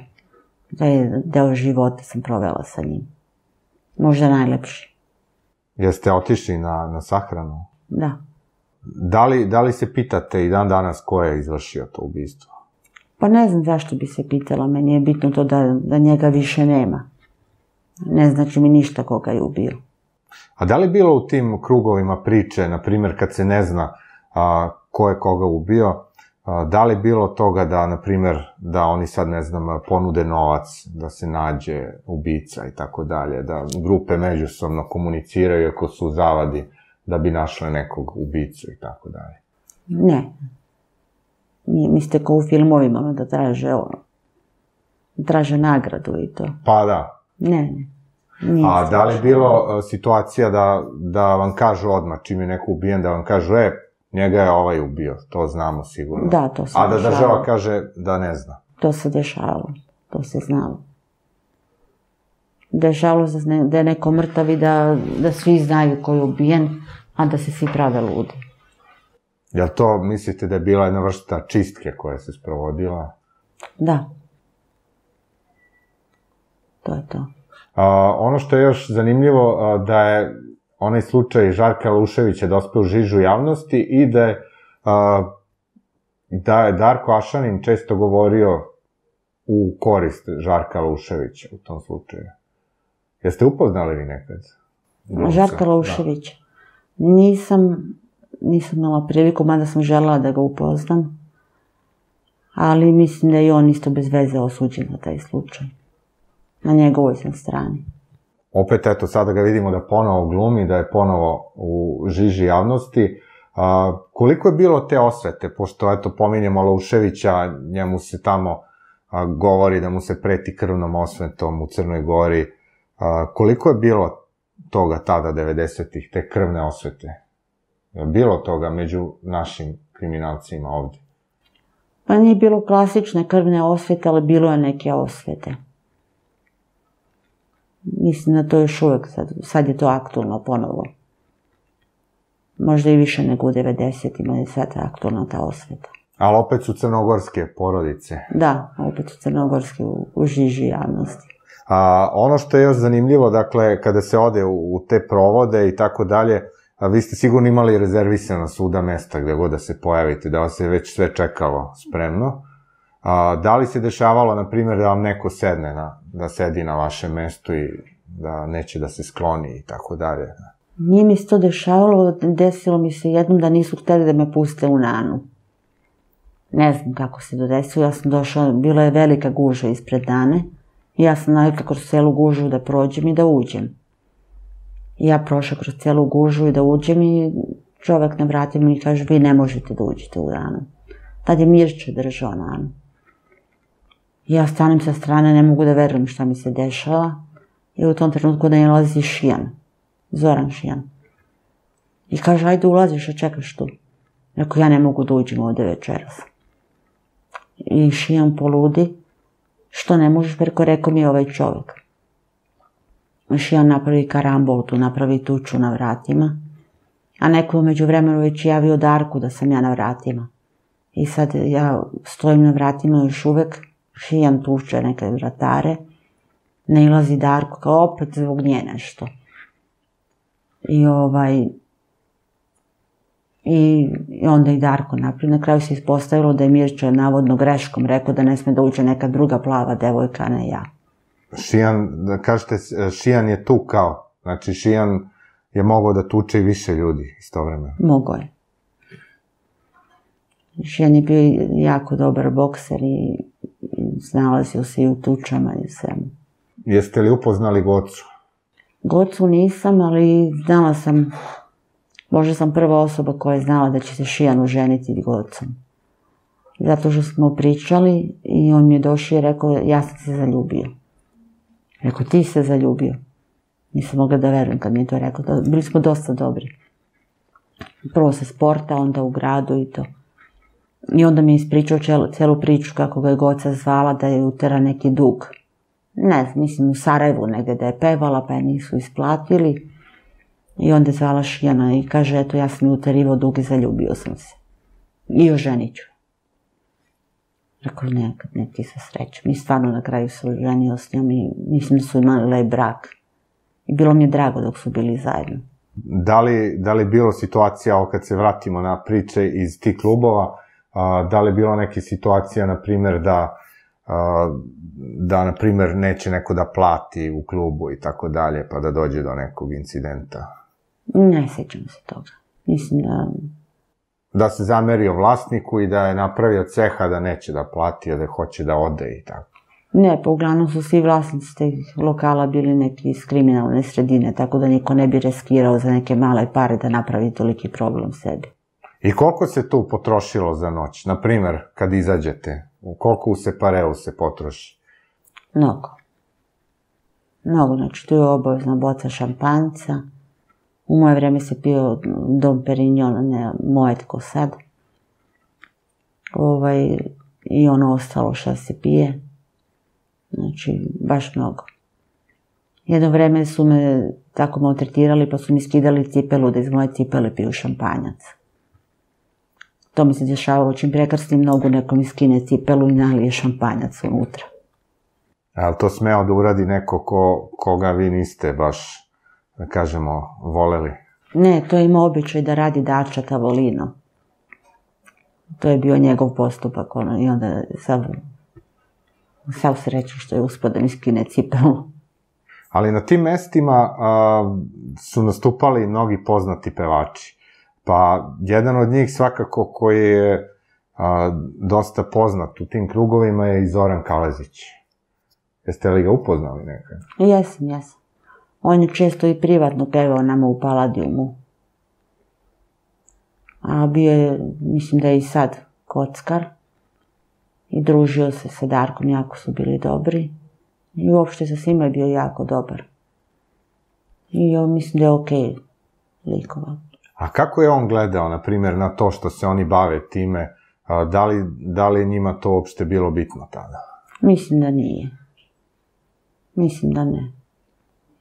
da je deo života sam provela sa njim. Možda najlepši. Jeste otišli na sahranu? Da. Da li se pitate i dan danas ko je izvršio to ubistvo? Pa ne znam zašto bi se pitala, meni je bitno to da njega više nema. Ne znači mi ništa koga je ubio. A da li bilo u tim krugovima priče, na primjer kad se ne zna ko je koga ubio, da li bilo toga da, na primjer, da oni sad, ne znam, ponude novac, da se nađe ubica i tako dalje, da grupe međusobno komuniciraju ako su u zavadi da bi našle nekog ubicu i tako dalje? Ne. Mislite kao u filmovima da traže ono, traže nagradu i to. Pa da. Ne, ne. A da li bilo situacija da vam kažu odmah čim je neko ubijen, da vam kažu, e, njega je ovaj ubio, to znamo sigurno. Da, to se dešavalo. A da država kaže da ne zna. To se dešavalo, to se znalo. Dešavalo se da je neko mrtav i da svi znaju ko je ubijen, a da se svi prave ludi. Jel to mislite da je bila jedna vrsta čistke koja se sprovodila? Da. To je to. Ono što je još zanimljivo da je onaj slučaj Žarka Luševića dospeo u žižu javnosti i da je Darko Ašanin često govorio u korist Žarka Luševića u tom slučaju. Jeste upoznali vi nekad? Žarka Luševića? Nisam imala priliku, mada sam želela da ga upoznam, ali mislim da je on isto bez veze osuđen na taj slučaj. Na njegovoj sam strani. Opet, eto, sada ga vidimo da ponovo glumi, da je ponovo u žiži javnosti. Koliko je bilo te osvete, pošto, eto, pominjemo Lauševića, njemu se tamo govori da mu se preti krvnom osvetom u Crnoj Gori. Koliko je bilo toga tada, devedesetih, te krvne osvete? Je bilo toga među našim kriminalcima ovdje? Pa nije bilo klasične krvne osvete, ali bilo je neke osvete. Mislim da to još uvek, sad je to aktualno ponovo. Možda i više nego u devedesetima je sad aktualna ta osveta. Ali opet su crnogorske porodice. Da, opet su crnogorske u žiži javnosti. Ono što je još zanimljivo, dakle, kada se ode u te provode i tako dalje, vi ste sigurno imali rezervisana svuda mesta gde god da se pojavite, da vas je već sve čekalo spremno. Da li se dešavalo, na primjer, da vam neko sedne, da sedi na vašem mestu i da neće da se skloni i tako dalje? Nije mi se to dešavalo, desilo mi se jednom da nisu hteli da me puste u Nanu. Ne znam kako se to desilo, ja sam došla, bila je velika gužva ispred Nane, i ja sam navikla kroz celu gužvu da prođem i da uđem. I ja prošla kroz celu gužvu i da uđem i čovek na vratima i kaže, vi ne možete da uđete u Nanu. Tad je Mirče držao Nanu. Ja stanem sa strane, ne mogu da verujem šta mi se dešava. I u tom trenutku da nalazi Šijan, Zoran Šijan. I kaže, ajde ulaziš, a čekaš tu. Rekao, ja ne mogu da uđem ovde večeras. I Šijan poludi, što ne možeš, preko rekao mi je ovaj čovek. Šijan napravi karambol tu, napravi tuču na vratima. A neko je među vremenu već javio Darku da sam ja na vratima. I sad ja stojim na vratima još uvek, Šijan tuče neke vratare, nailazi Darko, kao opet zbog nje nešto. I ovaj... I onda i Darko napravio. Na kraju se ispostavilo da je Mirče navodno greškom rekao da ne sme da uđe neka druga plava devojka, a ne ja. Šijan, kažete, Šijan je tu kao. Znači, Šijan je mogao da tuče i više ljudi istovremeno. Mogao je. Šijan je bio jako dobar bokser i nalazio se i u tučama i svemu. Jeste li upoznali Gocu? Gocu nisam, ali znala sam... Možda sam prva osoba koja je znala da će se Šijan oženiti Gocom. Zato što smo pričali i on mi je došao i rekao, ja sam se zaljubio. Rekao, ti se zaljubio. Nisam mogla da verujem kad mi je to rekao. Bili smo dosta dobri. Prvo sa sporta, onda u gradu i to. I onda mi je ispričao celu priču kako ga je Goca zvala da je utera neki dug. Ne znam, mislim u Sarajevu negde da je pevala pa je nisu isplatili. I onda je zvala Šijana i kaže, eto, ja sam ju uterivao dug i zaljubio sam se. I oženit ću. Rekao, nekad, ne, ti se srećem. I stvarno na kraju se oženio s njom i mislim da su imali lep brak. I bilo mi je drago dok su bili zajedno. Da li je bilo situacija, ovo kad se vratimo na priče iz tih klubova, da li je bilo neke situacija, na primjer, da... da, na primjer, neće neko da plati u klubu i tako dalje, pa da dođe do nekog incidenta? Ne sjećam se toga. Mislim da... Da se zamerio vlasniku i da je napravio ceha da neće da plati, da hoće da ode i tako. Ne, pa uglavnom su svi vlasnici tih lokala bili neki iz kriminalne sredine, tako da niko ne bi riskirao za neke male pare da napravi toliki problem sebi. I koliko se tu potrošilo za noć? Naprimer, kad izađete, koliko u separeu se potroši? Mnogo. Mnogo, znači tu je obavezna boca šampanjca. U moje vreme se pio Dom Perignon, ne Moet ko sad. I ono ostalo šta se pije. Znači, baš mnogo. Jedno vreme su me tako maltretirali pa su mi skidali cipelu, da iz moje cipele piju šampanjac. To mi se dešavalo, čim prekrasnim nogu nekom iskine cipelu i nalije šampanjac unutra. Ali to smeo da uradi neko koga vi niste baš, da kažemo, voleli? Ne, to je imao običaj da radi Dača Tavolina. To je bio njegov postupak i onda sav sreću što je uspeo da mi skine cipelu. Ali na tim mestima su nastupali mnogi poznati pevači. Pa jedan od njih svakako koji je dosta poznat u tim krugovima je i Zoran Kalezić. Jeste li ga upoznali nekad? Jesam, jesam. On je često i privatno pevao nama u Paladijumu. A bio je, mislim da je i sad kockar. i družio se sa Darkom, jako su bili dobri i uopšte sa svima je bio jako dobar. I mislim da je okej likova. A kako je on gledao, na primjer, na to što se oni bave time? Da li je njima to uopšte bilo bitno tada? Mislim da nije. Mislim da ne.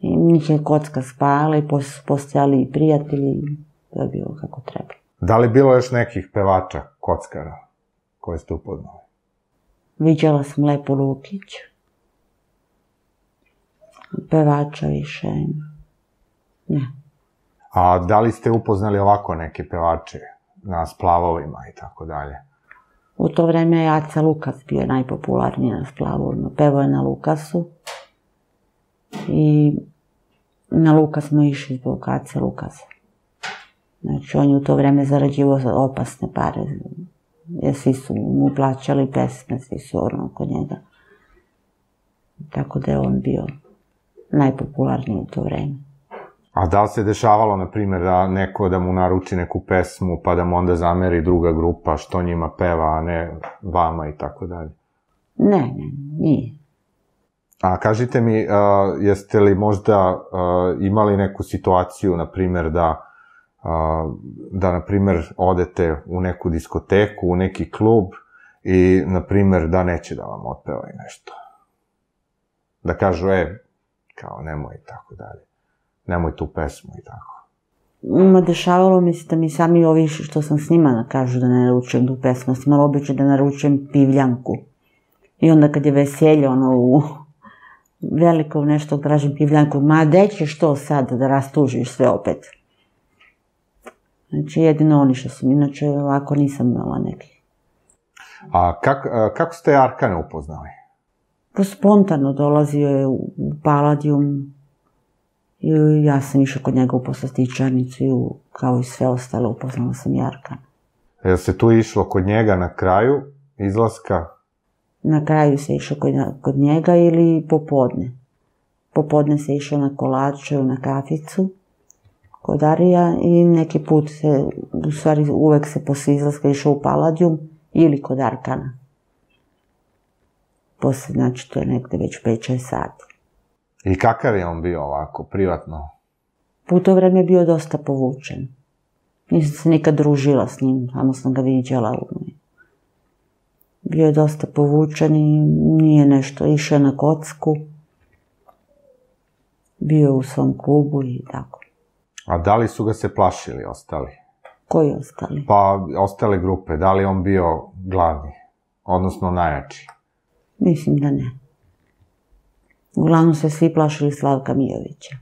Njih je kocka spala i postojali i prijatelji. To je bilo kako treba. Da li je bilo još nekih pevača, kockara, koje ste upoznali? Viđala sam Lepu Lukić. Pevača više ne. A da li ste upoznali ovako neke pevače na splavovima i tako dalje? U to vreme je Aca Lukas bio najpopularniji na splavovima. Pevao je na Lukasu. I na Lukas smo išli zbog Ace Lukasa. Znači, on je u to vreme zarađivao opasne pare. Svi su mu plaćali pesme, svi su ono oko njega. Tako da je on bio najpopularniji u to vreme. A da li se dešavalo, na primjer, da neko da mu naruči neku pesmu, pa da mu onda zameri druga grupa što njima peva, a ne vama i tako dalje? Ne, ne, nije. A kažite mi, jeste li možda imali neku situaciju, na primjer, da da, na primjer, odete u neku diskoteku, u neki klub i, na primjer, da neće da vam otpevaju nešto? Da kažu, e, kao, nemoj i tako dalje. Nemoj tu pesmu i tako. Ma, dešavalo mi se da mi sami ovi što sam snimana kažu da ne naručujem tu pesmu. Sam imala običaj da naručujem pivljanku. I onda kad je veselje, ono, u velikog nešto tražim pivljanku. Ma, gde ćeš to sad da rastužiš sve opet? Znači, jedino oni što sam, inače ovako nisam imala nekih. A kako ste Arkana upoznali? Spontano dolazio je u Paladijum i ja sam išla kod njega u poslastičarnicu i kao i sve ostale upoznala sam i Arkana. Jel se tu išlo kod njega na kraju izlaska? Na kraju se išlo kod njega ili popodne. Popodne se išlo na kolače ili na kaficu kod Arija i neki put se, u stvari uvek se posle izlaska išao u Paladijum ili kod Arkana. Posle, znači, to je nekde već pet šest sati. I kakav je on bio ovako, privatno? U to vreme je bio dosta povučen. Nisam se nikad družila s njim, samo sam ga viđala. Bio je dosta povučen i nije nešto, išao na kocku. Bio je u svom klubu i tako. A da li su ga se plašili ostali? Koji ostali? Pa, ostale grupe. Da li je on bio glavni, odnosno najjači? Mislim da ne. Uglavnom se svi plašili Slavka Mijovića.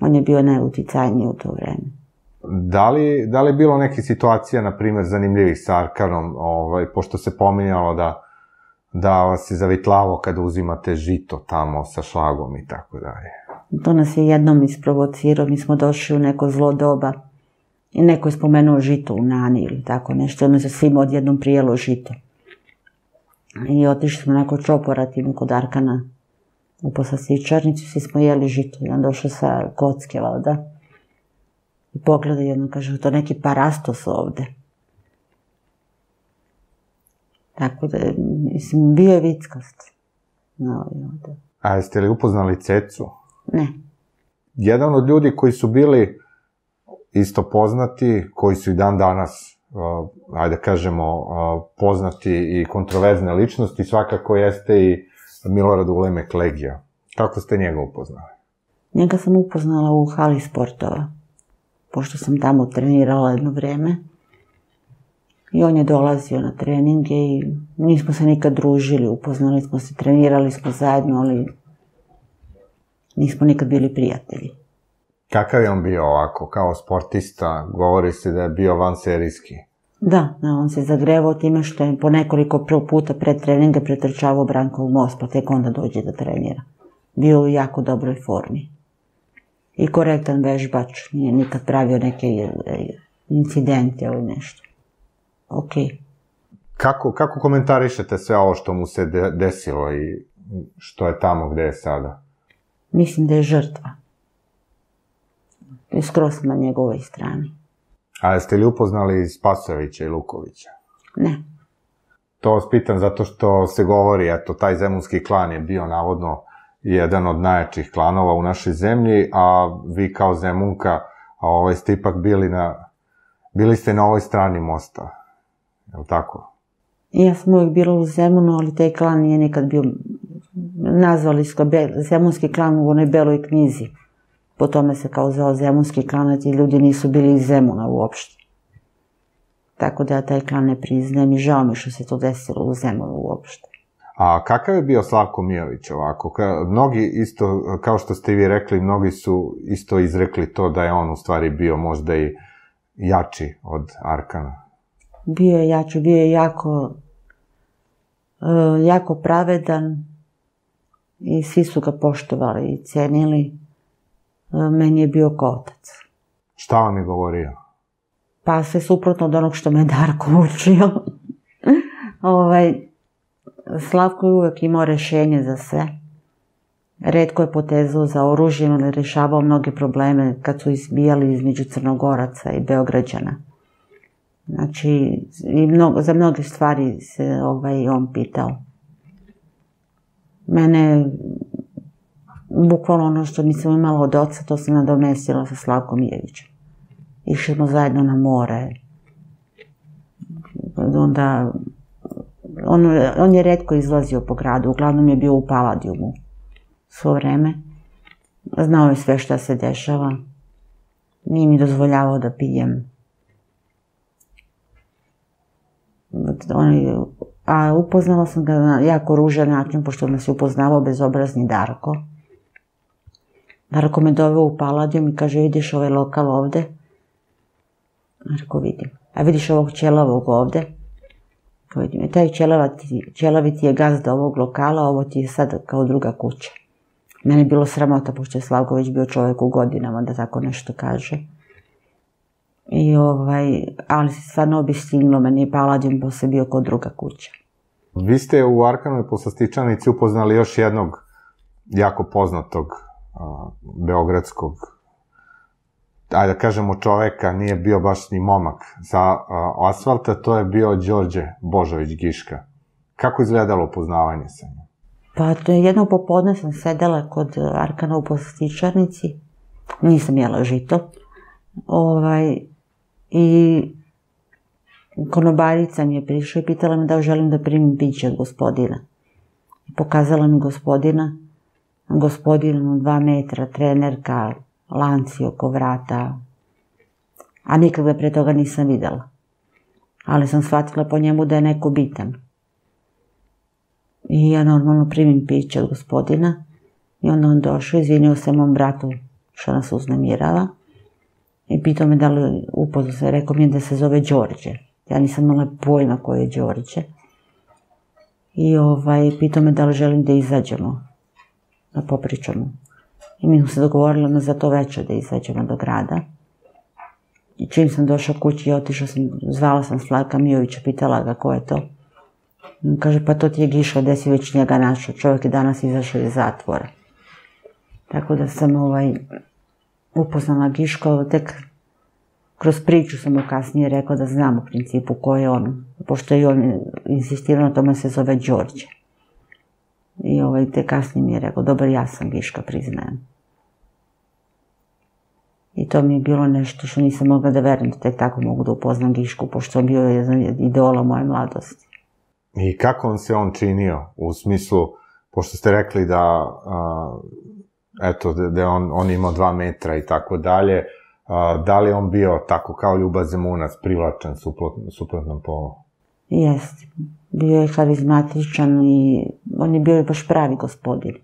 On je bio najuticajniji u to vreme. Da li je bilo neke situacije, na primjer, zanimljivih sa Arkanom, pošto se pominjalo da vas je zavitlavo kada uzimate žito tamo sa šlagom i tako dalje? To nas je jednom isprovocirao, mi smo došli u neko zlo doba i neko je spomenuo žito u nani ili tako nešto, ono se svima odjednom prijelo žito. I otišli smo neko čoporativno kod Arkana u poslastičarnicu, svi smo jeli žito. I on došao sa kocke, valjda. I pogleda jedno, kaže, to neki parastos ovde. Tako da, mislim, bio je vickast. A jeste li upoznali Cecu? Ne. Jedan od ljudi koji su bili isto poznati, koji su i dan danas, ajde kažemo, poznati i kontroverzne ličnosti, svakako jeste i Milorad Ulemek Legija. Kako ste njega upoznali? Njega sam upoznala u hali sportova, pošto sam tamo trenirala jedno vreme. I on je dolazio na treninge i nismo se nikad družili, upoznali smo se, trenirali smo zajedno, ali nismo nikad bili prijatelji. Kakav je on bio ovako, kao sportista? Govori se da je bio vanserijski. Da, on se zagrevao time što je po nekoliko puta pred treninga pretrčavao Brankov most, pa tek onda dođe da trenira. Bio u jako dobroj formi. I korektan vežbač, nije nikad pravio neke incidente ili nešto. Okej. Kako komentarišete sve ovo što mu se desilo i što je tamo gde je sada? Mislim da je žrtva. Skroz sam na njegovoj strani. A jeste li upoznali Spasojevića i Lukovića? Ne. To vas pitam zato što se govori, eto, taj zemunski klan je bio navodno jedan od najjačih klanova u našoj zemlji, a vi kao Zemunka ste ipak bili na, bili ste na ovoj strani mosta, je li tako? Ja sam uvijek bila u Zemunu, ali taj klan je nekad bio, nazvali su zemunski klan u onoj beloj knjizi. Po tome se kao zvao zemunski klan, a ti ljudi nisu bili iz Zemuna uopšte. Tako da ja taj klan ne priznajem i žao mi što se to desilo u Zemunu uopšte. A kakav je bio Slavko Mijović ovako? Mnogi isto, kao što ste vi rekli, mnogi su isto izrekli to da je on u stvari bio možda i jači od Arkana. Bio je jači, bio je jako, jako pravedan i svi su ga poštovali i cenili. Meni je bio kao otac. Šta vam je govorio? Pa sve suprotno od onog što me je Darko učio. Slavko je uvek imao rešenje za sve. Retko je potezao za oružjem, ali rešavao mnoge probleme kad su izbijali između Crnogoraca i Beograđana. Znači, za mnoge stvari se on pitao. Mene, bukvalno ono što nisam imala od oca, to sam nadomestila sa Slavkom Mijevićem. Išli smo zajedno na more. Onda, on je retko izlazio po gradu, uglavnom je bio u Paladijumu svo vreme. Znao je sve šta se dešava. Nije mi dozvoljavao da pijem. A upoznala sam ga na jako ružan način, pošto nas je upoznavao bezobrazni Darko. Darko me doveo u Paladijum i kaže, vidiš ovaj lokal ovde? Darko, vidim. A vidiš ovog ćelavog ovde? Taj ćelavi ti je gazda ovog lokala, ovo ti je sad kao druga kuća. Mene je bilo sramota, pošto je Slavko već bio čovjek u godinama, da tako nešto kaže. Ali se stvarno obistinilo, meni je Paladijum posle bio kao druga kuća. Vi ste u Arkanovoj poslastičanici upoznali još jednog jako poznatog beogradskog, ajde da kažemo čoveka, nije bio baš ni momak sa asfalta, to je bio Đorđe Božović-Giška. Kako izgledalo upoznavanje sa njim? Pa jedno popodne sam sedela kod Arkana u poslastičarnici, nisam jela žito, i konobarica mi je prišla i pitala me da želim da primim piće od gospodina. Pokazala mi gospodina, gospodinu dva metra, trenerka, lanci oko vrata, a nikad ga pre toga nisam videla. Ali sam shvatila po njemu da je neko bitan. I ja normalno primim piće od gospodina i onda on došao, izvinio se mom bratu što nas uznemirava i pitao me da li upoznao se, rekao mi je da se zove Đorđe. Ja nisam imala pojma koji je Đorđe. I pitao me da li želim da izađemo, da popričamo. I mi smo se dogovorili za to večer da izađemo do grada. I čim sam došla kući i otišla sam, zvala sam Slavka Mijovića, pitala ga ko je to. Kaže, pa to ti je Giška, gde si već njega našao, čovjek je danas izašao iz zatvora. Tako da sam upoznala Giška, tek kroz priču sam mu kasnije rekla da znam u principu ko je on, pošto je on insistirao na tome se zove Đorđe. I te kasnije mi je rekao, dobar, ja sam Giška, priznajem. I to mi je bilo nešto što nisam mogla da verujem da tek tako mogu da upoznam Gišku, pošto on bio jedan ideola moje mladosti. I kako on se on činio? U smislu, pošto ste rekli da je on imao dva metra i tako dalje, da li je on bio tako kao Ljuba Zemunac, privlačan suprotnom polu? Jeste. Bio je karizmatičan i on je bio baš pravi gospodin.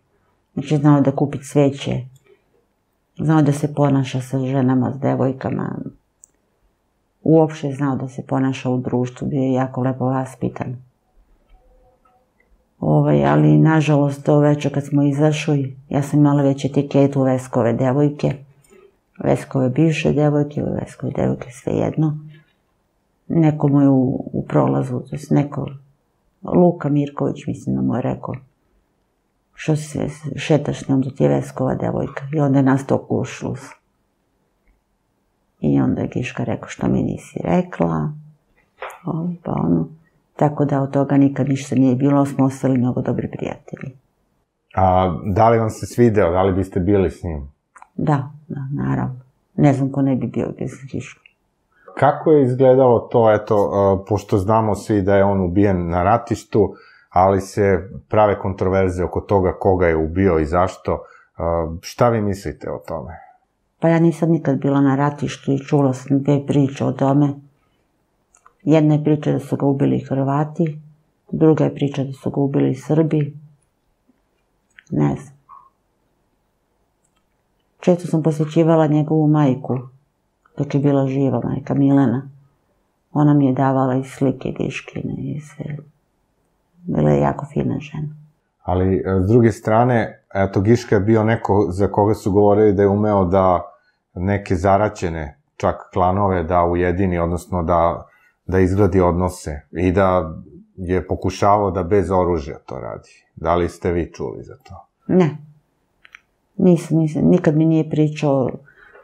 Znači, znao da kupi cveće, znao da se ponaša sa ženama, s devojkama. Uopšte je znao da se ponaša u društvu, bio je jako lepo vaspitan. Ali, nažalost, to večer kad smo izašli, ja sam imala već etiketu Veskove devojke, Veskove bivše devojke ili Veskove devojke, svejedno. Neko mu je u prolazu, to je neko, Luka Mirković, mislim da mu je rekao, što se šetaš s njom, da ti je Veskova devojka. I onda je nastao kuršlus. I onda je Giška rekao, što mi nisi rekla. Pa ono, Tako da od toga nikad ništa nije bilo, smo ostali mnogo dobri prijatelji. A da li vam se svideo, da li biste bili s njim? Da, da, naravno. Ne znam ko ne bi bio bez Giške. Kako je izgledalo to, eto, pošto znamo svi da je on ubijen na ratištu, ali se prave kontroverze oko toga koga je ubio i zašto. Šta vi mislite o tome? Pa ja nisam nikad bila na ratištu i čula sam dve priče o tome. Jedna je priča da su ga ubili Hrvati, druga je priča da su ga ubili Srbi. Ne znam. Često sam posjećivala njegovu majku, dok je bila živa, majka Milena. Ona mi je davala i slike Giškine i sve. Bila je jako fina žena. Ali, s druge strane, eto, Giška je bio neko za koga su govorili da je umeo da neke zaraćene, čak klanove, da ujedini, odnosno da izgradi odnose i da je pokušavao da bez oružja to radi. Da li ste vi čuli za to? Ne. Nisam, nisam. Nikad mi nije pričao.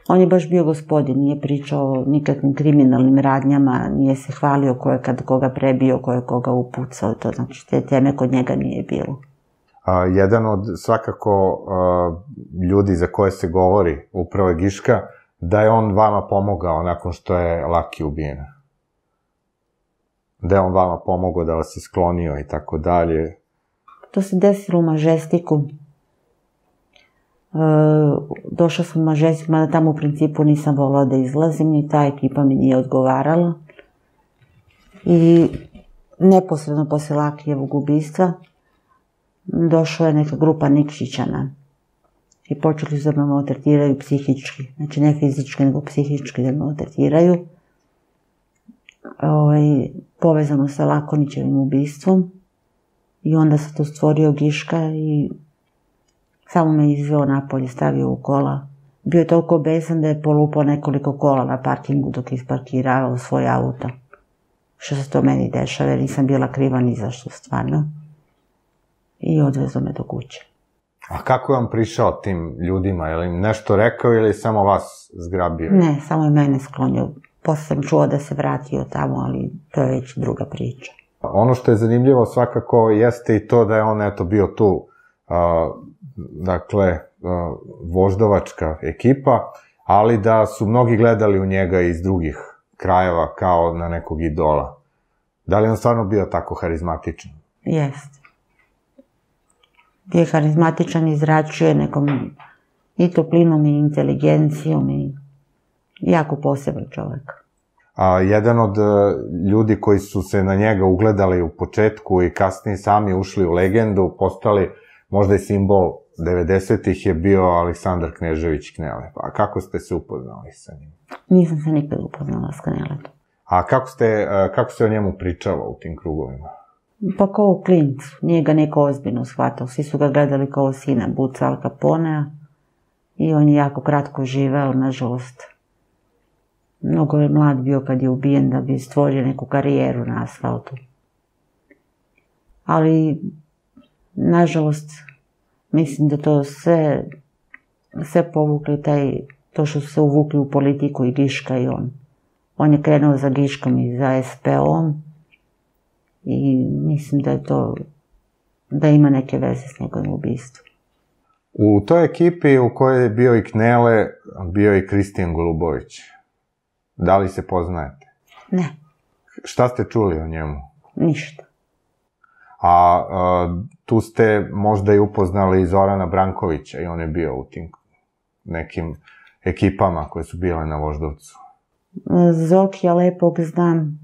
On je baš bio gospodin, nije pričao o nikakvim kriminalnim radnjama, nije se hvalio ko je kad koga prebio, ko je koga upucao. To znači, te teme kod njega nije bilo. Jedan od svakako ljudi za koje se govori, upravo je Giška, da je on vama pomogao nakon što je Laki ubijena. Da je on vama pomogao, da vas je sklonio i tako dalje. To se desilo u Mažestiku. Došla sam u Mažestik, mada tamo u principu nisam volao da izlazim i ta ekipa mi nije odgovarala. I neposredno posle Lakijevog ubistva došla je neka grupa Nikšićana i počeli su da me maltretiraju psihički, znači ne fizički nego psihički da me maltretiraju, povezano sa Lakonjićevim ubistvom. I onda se tu stvorio Giška i samo me izveo napolje, stavio u kola. Bio je toliko besan da je polupao nekoliko kola na parkingu dok je isparkiravao svoj auto. Što se to meni dešava, jer nisam bila kriva ni zašto, stvarno. I odvezo me do kuće. A kako je on prišao tim ljudima? Je li im nešto rekao ili samo vas zgrabio? Ne, samo je mene sklonio. Posle sam čuo da se vratio tamo, ali to je već druga priča. Ono što je zanimljivo svakako jeste i to da je on, eto, bio tu, dakle, voždovačka ekipa, ali da su mnogi gledali u njega iz drugih krajeva kao na nekog idola. Da li je on stvarno bio tako harizmatičan? Jeste. Bio je harizmatičan, izračio je nekom i toplinom i inteligencijom i jako poseban čovjek. Jedan od ljudi koji su se na njega ugledali u početku i kasnije sami ušli u legendu, postali možda i simbol devedesetih, je bio Aleksandar Knežević Kneleba. A kako ste se upoznali sa njim? Nisam se nikad upoznala s Knelebom. A kako se o njemu pričalo u tim krugovima? Pa kao o klincu. Nije ga neko ozbiljno shvatao. Svi su ga gledali kao sina Buca Al Caponea i on je jako kratko živeo, nažalost. Mnogo je mlad bio kad je ubijen da bi stvorio neku karijeru na asfaltu. Ali, nažalost, mislim da to sve, sve povukli taj, to što su se uvukli u politiku i Giška i on. On je krenuo za Giškom i za es pe o-om i mislim da je to, da ima neke veze s njegovim ubistvom. U toj ekipi u kojoj je bio i Knele, bio i Kristijan Golubović. Da li se poznajete? Ne. Šta ste čuli o njemu? Ništa. A tu ste možda i upoznali i Zorana Brankovića i on je bio u tim nekim ekipama koje su bile na Voždovcu. Zok ja Lepog znam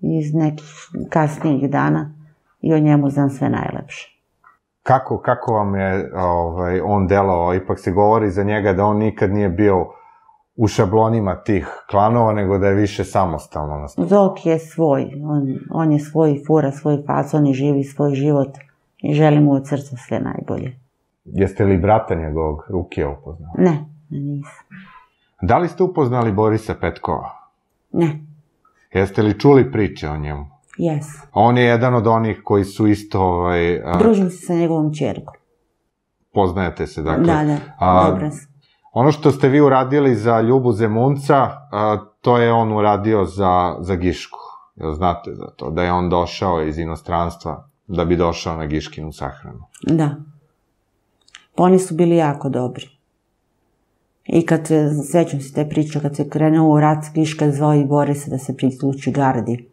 iz nekih kasnijih dana i o njemu znam sve najlepše. Kako vam je on delovao? Ipak se govori za njega da on nikad nije bio u šablonima tih klanova, nego da je više samostalno nastavio. Zoki je svoj, on je svoj, fura svoj fason i živi svoj život i želi mu od srca sve najbolje. Jeste li brata njegovog Rukija upoznali? Ne, nisam. Da li ste upoznali Borisa Petkova? Ne. Jeste li čuli priče o njemu? Jes. On je jedan od onih koji su isto... Družim se sa njegovom čerkom. Poznajete se, dakle. Da, da, dobro sam. Ono što ste vi uradili za Ljubu Zemunca, to je on uradio za Gišku. jel znate za to, da je on došao iz inostranstva da bi došao na Giškinu sahranu. Da. Oni su bili jako dobri. I kad se, sećam se te priče, kad se krenuo u rat, Giška zvao i Borisa da se priključi gardi.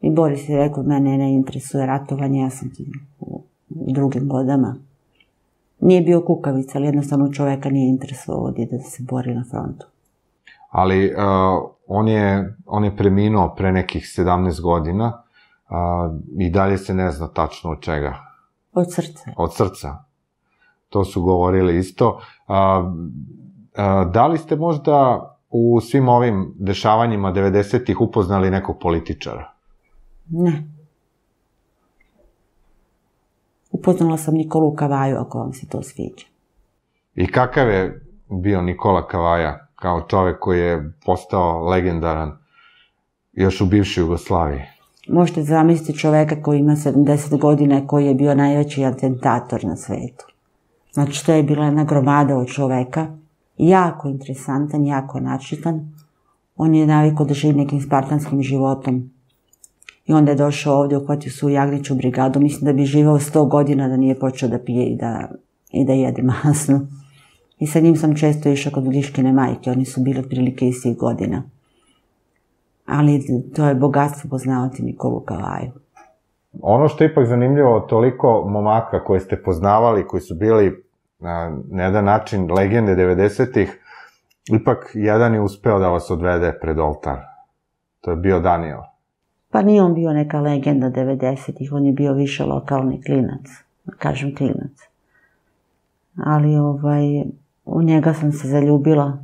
I Boris je rekao, mene ne interesuje ratovanje, ja sam ti u drugim godama. Nije bio kukavica, ali jednostavno čoveka nije interesovao da se bori na frontu. Ali on je preminuo pre nekih sedamnaest godina i dalje se ne zna tačno od čega. Od srca. Od srca. To su govorili isto. Da li ste možda u svim ovim dešavanjima devedesetih upoznali nekog političara? Ne. Upoznala sam Nikolu Kavaju, ako vam se to sviđa. I kakav je bio Nikola Kavaja kao čovek koji je postao legendaran još u bivšoj Jugoslaviji? Možete zamisliti čoveka koji ima sedamdeset godina, koji je bio najveći atentator na svetu. Znači, to je bila jedna gromada od čoveka, jako interesantan, jako načitan. On je navikao da živi nekim spartanskim životom. I onda je došao ovdje, uhvatio se u Jagniću brigadu. Mislim da bi živao sto godina da nije počeo da pije i da jede masno. I sa njim sam često išla kod Giškine majke. Oni su bili otprilike istih godina. Ali to je bogatstvo poznavati Nikolu Kavaju. Ono što je ipak zanimljivo, toliko momaka koje ste poznavali, koji su bili na jedan način legende devedesetih, ipak jedan je uspeo da vas odvede pred oltar. To je bio Danijel. Pa nije on bio neka legenda devedesetih, on je bio više lokalni klinac, kažem klinac. Ali u njega sam se zaljubila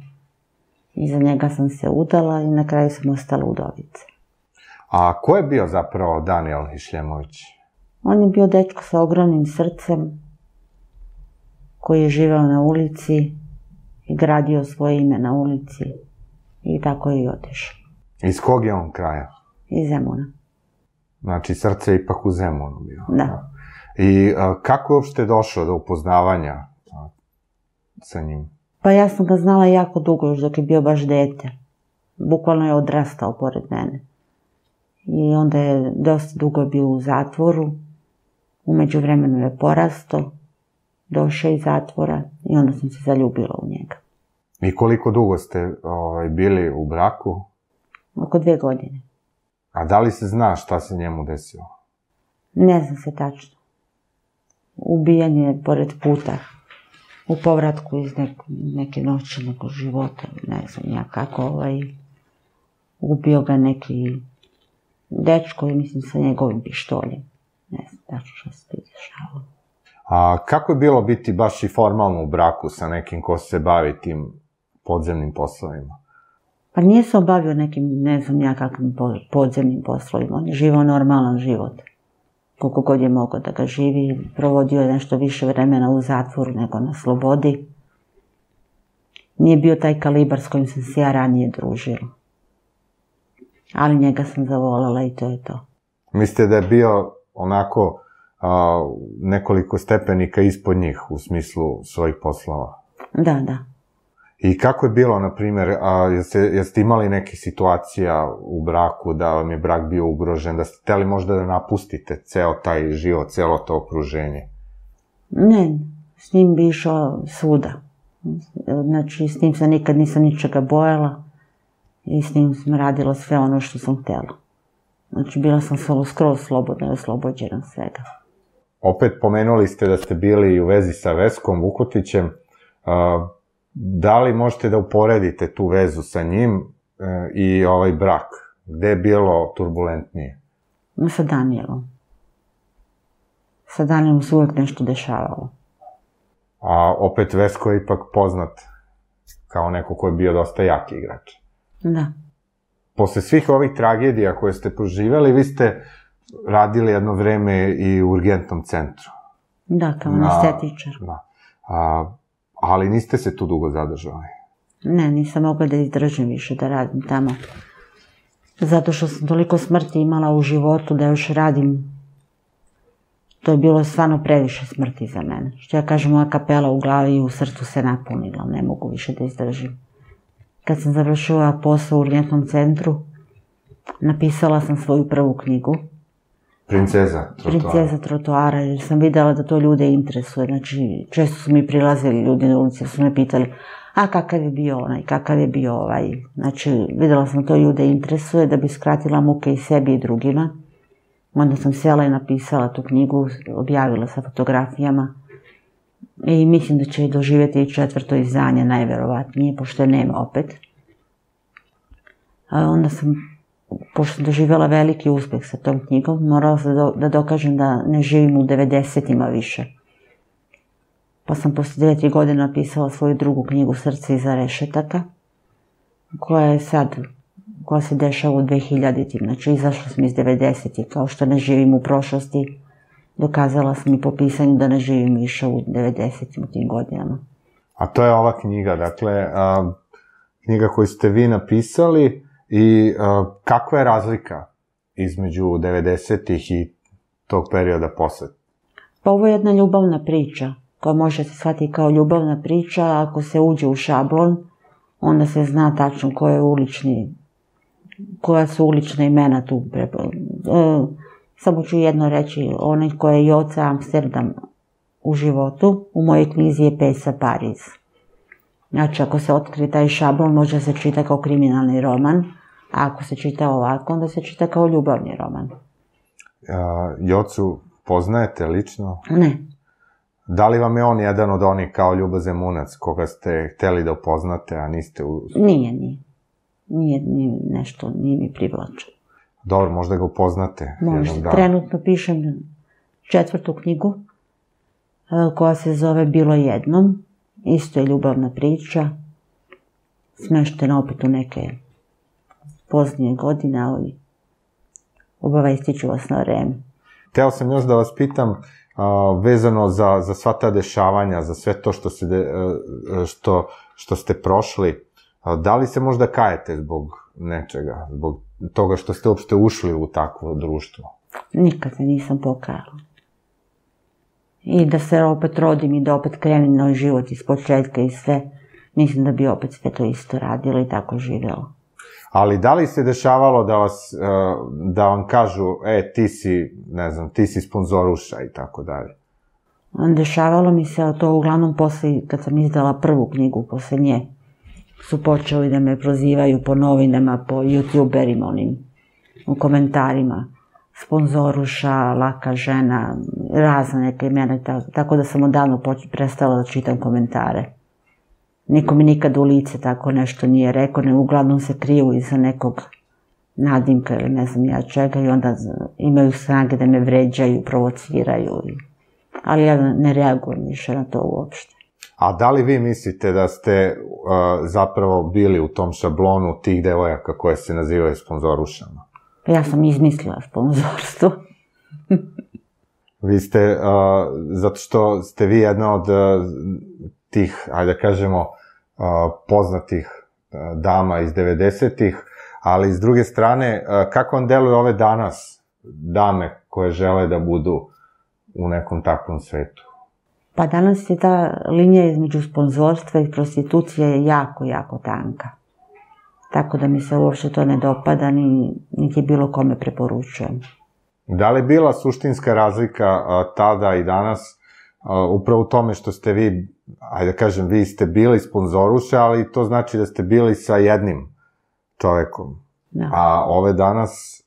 i za njega sam se udala i na kraju sam ostala udovica. A ko je bio zapravo Danijel Išljemović? On je bio dečko sa ogromnim srcem koji je živeo na ulici i gradio svoje ime na ulici i tako je i otišao. Iz kog je on kraja? Iz Zemuna. Znači, srce je ipak u Zemunu bilo. Da. I kako je uopšte došlo do upoznavanja sa njim? Pa ja sam ga znala jako dugo, još dok je bio baš dete. Bukvalno je odrastao pored mene. I onda je dosta dugo bio u zatvoru. U međuvremenu je porasto. Došao iz zatvora i onda sam se zaljubila u njega. I koliko dugo ste bili u braku? Oko dve godine. A da li se zna šta se njemu desilo? Ne znam se tačno. Ubijan je pored puta. U povratku iz neke noći, nekog života, ne znam ja kako. Ubio ga neki dečko, mislim, sa njegovim pištoljem. Ne znam tačno što se dešavalo. A kako je bilo biti baš i formalno u braku sa nekim ko se bavi tim podzemnim poslovima? Pa nije se obavio nekim, ne znam ja kakvim podzemnim poslovima. On je živao normalan život. Koliko god je mogao da ga živi. Provodio je nešto više vremena u zatvoru nego na slobodi. Nije bio taj kalibar s kojim sam se ja ranije družila. Ali njega sam zavolala i to je to. Mislite da je bio onako nekoliko stepenika ispod njih u smislu svojih poslova? Da, da. I kako je bilo, na primjer, jeste imali nekih situacija u braku, da vam je brak bio ugrožen, da ste hteli možda da napustite ceo taj život, celo to okruženje? Ne, s njim bi išao svuda. Znači, s njim se nikad nisam ničega bojala i s njim sam radila sve ono što sam htjela. Znači, bila sam skroz slobodna i oslobođena svega. Opet pomenuli ste da ste bili u vezi sa Veskom Vukotićem. Da li možete da uporedite tu vezu sa njim i ovaj brak? Gde je bilo turbulentnije? Sa Danijelom. Sa Danijelom se uvijek nešto dešavalo. A opet Vesko je ipak poznat kao neko ko je bio dosta jaki igrač. Da. Posle svih ovih tragedija koje ste proživjeli, vi ste radili jedno vreme i u urgentnom centru. Da, kao anestetičar. Ali niste se tu dugo zadržali? Ne, nisam mogla da izdržim više da radim tamo. Zato što sam toliko smrti imala u životu da još radim. To je bilo stvarno previše smrti za mene. Što ja kažem, moja kapela u glavi i u srcu se napunila. Ne mogu više da izdržim. Kad sam završila posao u urgentnom centru, napisala sam svoju prvu knjigu. Princeza trotoara. Princeza trotoara, jer sam vidjela da to ljude interesuje. Znači, često su mi prilazili ljudi na ulici, su me pitali, a kakav je bio onaj, kakav je bio ovaj. Znači, vidjela sam da to ljude interesuje, da bi skratila muke i sebi i drugima. Onda sam sjela i napisala tu knjigu, objavila sa fotografijama. I mislim da će doživjeti četvrto izdanje, najverovatnije, pošto je nema opet. A onda sam, pošto sam doživjela veliki uspjeh sa tom knjigom, morala sam da dokažem da ne živim u devedesetima više. Pa sam poslije devet godina napisala svoju drugu knjigu, Srce iza rešetaka, koja je sad, koja se dešava u dvehiljaditim. Znači, izašla sam iz devedesetih, kao što ne živim u prošlosti. Dokazala sam i po pisanju da ne živim više u devedesetim, u tim godinama. A to je ova knjiga, dakle, knjiga koju ste vi napisali. I kakva je razlika između devedesetih i tog perioda posle? Pa ovo je jedna ljubavna priča, koja može se shvatiti kao ljubavna priča. Ako se uđe u šablon, onda se zna tačno koja su ulična imena tu. Samo ću jedno reći, onaj koja je Joca Amsterdam u životu, u mojoj knjizi je Pesa Pariz. Znači, ako se otkrije taj šablon, može se čita kao kriminalni roman, a ako se čita ovako, onda se čita kao ljubavni roman. Jocu poznajete lično? Ne. Da li vam je on jedan od onih kao Ljuba Zemunac, koga ste hteli da upoznate, a niste... Nije, nije. Nije nešto, nije mi privlačeno. Dobro, možda ga upoznate. Možda. Trenutno pišem četvrtu knjigu, koja se zove Bilo jednom. Isto je ljubavna priča, smeštena opet u neke poznije godine, ali obavestit ću vas na vreme. Hteo sam još da vas pitam, vezano za sva ta dešavanja, za sve to što ste prošli, da li se možda kajete zbog nečega, zbog toga što ste uopšte ušli u takvo društvo? Nikad se nisam pokajala. I da se opet rodim i da opet krenim na život iz početka i sve, mislim da bi opet sve to isto radilo i tako živjelo. Ali da li se dešavalo da vam kažu, e, ti si, ne znam, ti si sponzoruša i tako dalje? Dešavalo mi se to uglavnom posle, kad sam izdala prvu knjigu, posle nje su počeli da me prozivaju po novinama, po youtuberima, onim, u komentarima. Sponzoruša, laka žena, razne neke imena, tako da sam odavno prestala da čitam komentare. Niko mi nikad u lice tako nešto nije rekao, ne, uglavnom se kriju iza nekog nadimka ili ne znam ja čega i onda imaju snage da me vređaju, provociraju, ali ja ne reagujem više na to uopšte. A da li vi mislite da ste zapravo bili u tom šablonu tih devojaka koje se nazivaju sponzorušama? Ja sam izmislila sponzorstvo. Vi ste, zato što ste vi jedna od tih, ajde da kažemo, poznatih dama iz devedesetih, ali s druge strane, kako vam deluju ove danas dame koje žele da budu u nekom takvom svetu? Pa danas je ta linija između sponzorstva i prostitucije jako, jako tanka. Tako da mi se uopšte to ne dopada, niti bilo kome preporučujem. Da li je bila suštinska razlika tada i danas, upravo u tome što ste vi, ajde da kažem, vi ste bili sponzoruše, ali to znači da ste bili sa jednim čovekom. A ove danas,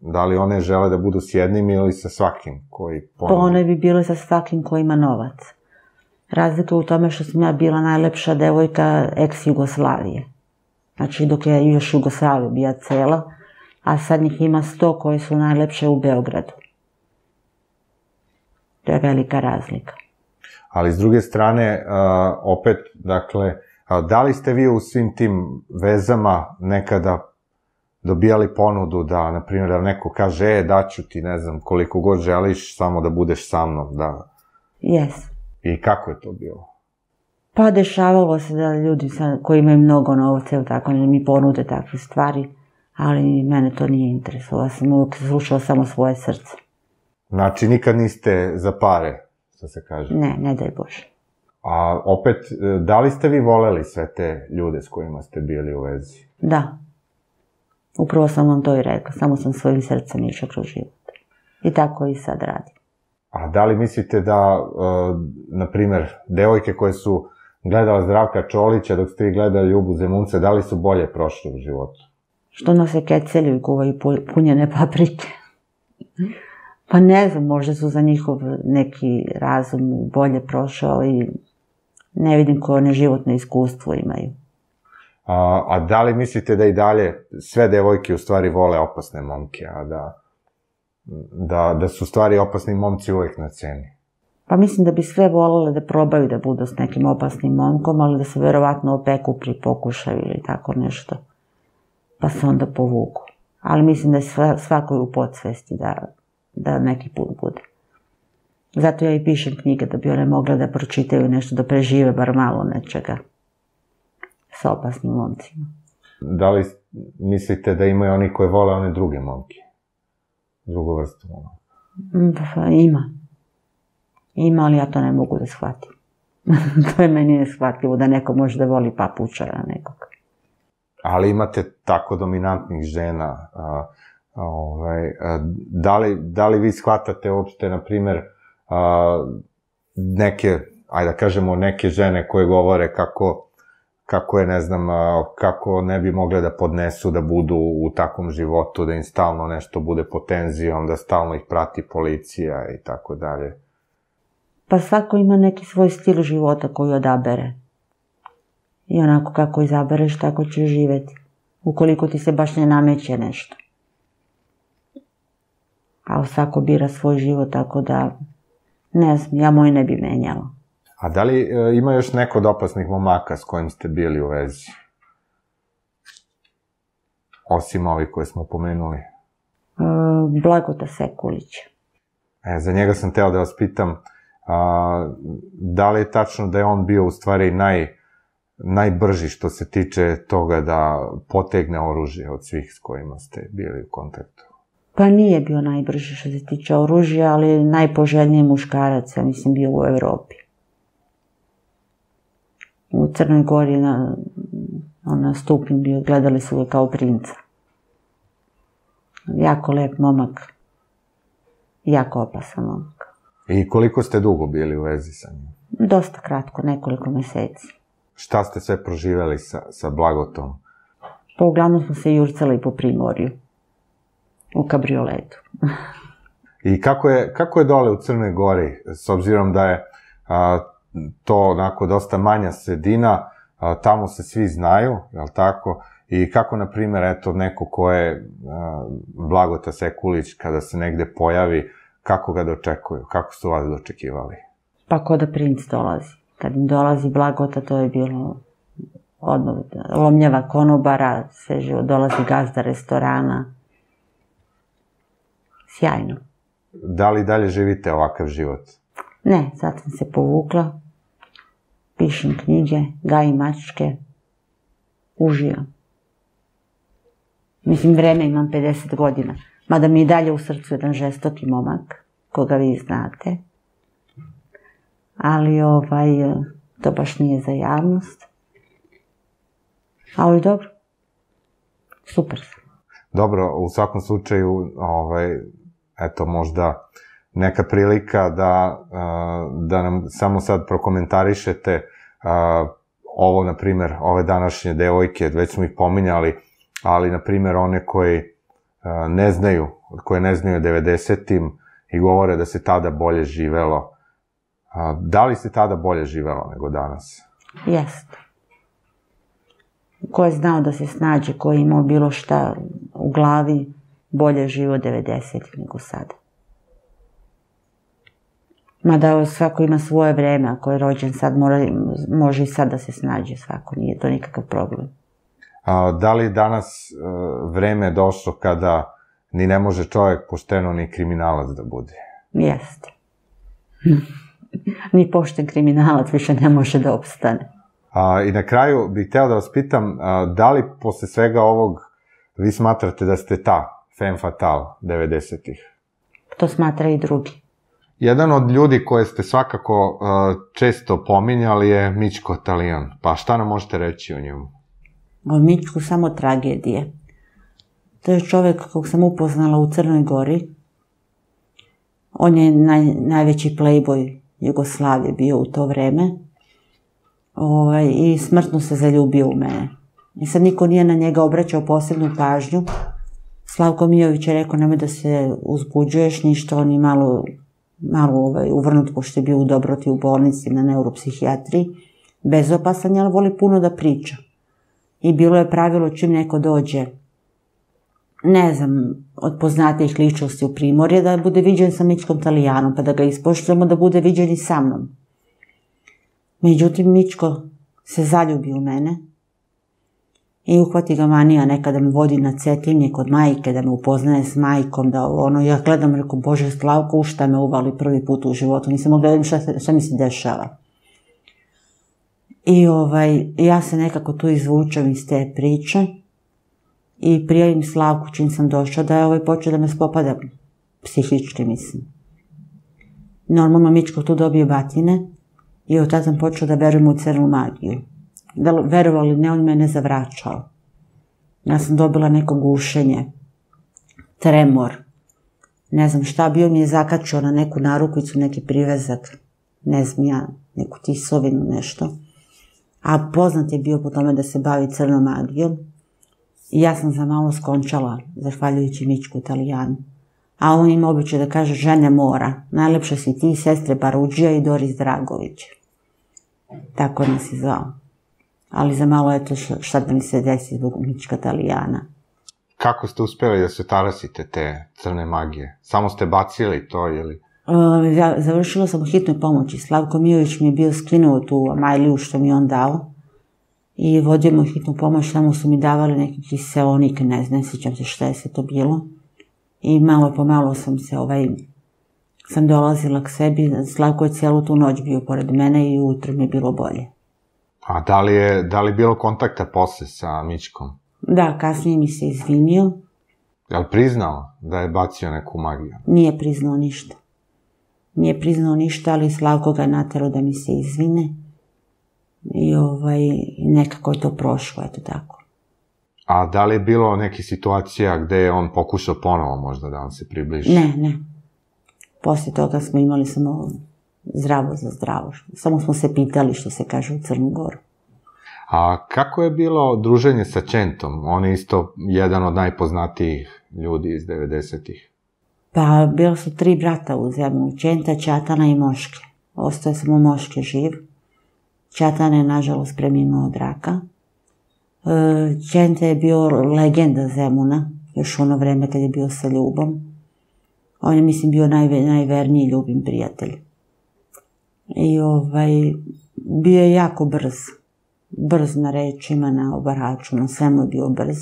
da li one žele da budu s jednim ili sa svakim koji ponudi? One bi bile sa svakim koji ima novac. Razlika je u tome što sam ja bila najlepša devojka ex-Jugoslavije. Znači, dok je još Jugoslavija bila cela, a sad njih ima sto koji su najlepše u Beogradu. To je velika razlika. Ali s druge strane, opet, dakle, da li ste vi u svim tim vezama nekada dobijali ponudu da, na primjer, da neko kaže, e, daću ti, ne znam, koliko god želiš, samo da budeš sa mnom, da... Jes. I kako je to bilo? Pa dešavalo se da ljudi koji imaju mnogo novca, mi ponude takve stvari, ali mene to nije interesovalo, sam uvijek slušala samo svoje srce. Znači nikad niste za pare, što se kaže? Ne, ne daj Bože. A opet, da li ste vi voleli sve te ljude s kojima ste bili u vezi? Da. Upravo sam vam to i rekla, samo sam svojim srcem išla kroz život. I tako i sad radim. A da li mislite da, na primjer, devojke koje su gledala Zdravka Čolića dok ste vi gledali Ljubu Zemunce, da li su bolje prošle u životu? Što nose kecelju i kuvaju punjene paprike? Pa ne znam, možda su za njihov neki razum bolje prošao i ne vidim koje one životne iskustvo imaju. A, a da li mislite da i dalje sve devojke u stvari vole opasne momke, a da, da, da su u stvari opasni momci uvijek na ceni? Pa mislim da bi sve volele da probaju da budu s nekim opasnim momkom, ali da se verovatno opeku pri pokušaju ili tako nešto, pa se onda povuku. Ali mislim da je svakoj u podsvesti da, da neki put bude. Zato ja i pišem knjige da bi one mogle da pročitaju nešto, da prežive bar malo nečega sa opasnim momcima. Da li mislite da imaju oni koji vole one druge momke? Drugu vrstu momka? Ima. Ima, ali ja to ne mogu da shvatim. To je meni neshvatljivo, da neko može da voli papučara nekog. Ali imate tako dominantnih žena. Da li vi shvatate uopšte, na primjer, neke, ajde da kažemo, neke žene koje govore kako kako je, ne znam, kako ne bi mogle da podnesu, da budu u takvom životu, da im stalno nešto bude pod tenzijom, da stalno ih prati policija i tako dalje? Pa svako ima neki svoj stil života koji odabere. I onako kako izabereš, tako ćeš živeti. Ukoliko ti se baš ne nameće nešto. A svako bira svoj život, tako da, ne znam, ja moj ne bi menjala. A da li ima još neko od opasnih momaka s kojim ste bili u vezi? Osim ovi koje smo pomenuli. Blagota Sekulić. Za njega sam teo da vas pitam, da li je tačno da je on bio u stvari najbrži što se tiče toga da potegne oružje od svih s kojima ste bili u kontaktu? Pa nije bio najbrži što se tiče oružja, ali najpoželjniji muškarac, ja mislim, bio u Evropi. U Crnoj Gori na stupin bio, gledali su ga kao princa. Jako lep momak. Jako opasan momak. I koliko ste dugo bili u vezi sa njim? Dosta kratko, nekoliko meseci. Šta ste sve proživjeli sa Blagotom? Pa uglavnom smo se jurcali po primorju. U kabrioletu. I kako je dole u Crnoj Gori, s obzirom da je to onako dosta manja sredina, tamo se svi znaju, jel' tako? I kako, na primjer, eto, neko ko je Blagota Sekulić, kada se negde pojavi, kako ga dočekuju, kako su vas dočekivali? Pa ko da princ dolazi. Kad im dolazi Blagota, to je bilo odmah lomljava konobara, sve živo, dolazi gazda restorana. Sjajno. Da li dalje živite ovakav život? Ne, sad sam se povukla, pišem knjige, gajim mačke, uživam. Mislim, vreme imam pedeset godina, mada mi je dalje u srcu jedan žestoki momak, koga vi znate. Ali ovaj, to baš nije za javnost. Ali dobro, super sam. Dobro, u svakom slučaju, eto, možda neka prilika da nam samo sad prokomentarišete ovo, na primjer, ove današnje devojke, već smo ih pominjali, ali, na primjer, one koje ne znaju, koje ne znaju devedesetim i govore da se tada bolje živelo. Da li se tada bolje živelo nego danas? Jeste. Ko je znao da se snađe, ko je imao bilo šta u glavi, bolje je živo devedesetih nego sada. Mada svako ima svoje vreme, ako je rođen sad, može i sad da se snađe svako, nije to nikakav problem. Da li je danas vreme došlo kada ni ne može čovjek pošteno ni kriminalac da bude? Jeste. Ni pošten kriminalac više ne može da opstane. I na kraju bih hteo da vas pitam, da li posle svega ovog vi smatrate da ste ta femme fatale devedesetih? To smatra i drugi. Jedan od ljudi koje ste svakako često pominjali je Mičko Talijan. Pa šta nam možete reći o njemu? O Mičku samo tragedije. To je čovjek kog sam upoznala u Crnoj Gori. On je naj, najveći playboy Jugoslavije bio u to vreme. Ovaj, i smrtno se zaljubio u mene. I sad niko nije na njega obraćao posebnu pažnju. Slavko Mijović je rekao, nemoj da se uzbuđuješ ništa, on je malo, malo ovaj, uvrnut, pošto je bio u Dobroti u bolnici na neuropsihijatriji. Bezopasan je, ali voli puno da priča. I bilo je pravilo čim neko dođe, ne znam, od poznatijih ličnosti u Primorje, da bude viđen sa Mičkom Talijanom, pa da ga ispoštujemo da bude viđen i sa mnom. Međutim, Mičko se zaljubi u mene i uhvati ga manija nekada me vodi na Cetinje kod majke, da me upoznaje s majkom, da ono, ja gledam, rekom, Bože Slavko, u šta me uvali prvi put u životu, nisam mogla gledam šta, šta mi se dešava. I ovaj, ja se nekako tu izvučem iz te priče i prijavim Slavku čim sam došla da je ovaj počeo da me spopada psihički, mislim. Normalno Mičko tu dobio batine i od tada sam počeo da verujem u crnu magiju. Verovali ne, on mene zavraćao. Ja sam dobila neko gušenje, tremor, ne znam šta, bio mi je zakačio na neku narukvicu, neki privezak, ne znam ja, neku tisovinu, nešto. A poznat je bio po tome da se bavi crnom magijom. I ja sam za malo skončala, zahvaljujući Mičku Talijanu. A on ima običaj da kaže, žene mora, najlepše si ti, sestre Baruđija i Doris Dragović. Tako nas je zvao. Ali za malo, eto, šta da mi se desi zbog Mička Talijana. Kako ste uspjeli da se tarasite te crne magije? Samo ste bacili to, ili? Ja završila sam u hitnoj pomoći. Slavko Mijović mi je bio skinuo tu majliju što mi je on dao i vodio mu hitnu pomoć, samo su mi davali neki kiseonik, ne znam, ne sjećam se šta je se to bilo. I malo po malo sam se, ovaj, sam dolazila k sebi. Slavko je cijelu tu noć bio pored mene i ujutro mi je bilo bolje. A da li je, da li bilo kontakta posle sa Mičkom? Da, kasnije mi se izvinio. Je li priznao da je bacio neku magiju? Nije priznao ništa. Nije priznao ništa, ali Slavko ga je naterao da mi se izvine. I ovaj, nekako je to prošlo, eto tako. A da li je bilo neke situacija gde je on pokušao ponovo možda da vam se približi? Ne, ne. Poslije toga smo imali samo zdravo za zdravo. Samo smo se pitali, što se kaže, u Crnu Goru. A kako je bilo druženje sa Čentom? On je isto jedan od najpoznatijih ljudi iz devedesetih. Pa, bilo su tri brata u zemlju, Čenta, Čatana i Moške. Ostao je samo Moške živ. Čatana je, nažalost, preminuo od raka. Čenta je bio legenda Zemuna, još ono vreme kad je bio sa Ljubom. On je, mislim, bio najve, najverniji Ljubim prijatelj. I, ovaj, bio je jako brz. Brz na rečima, na obaraču, na svemu je bio brz.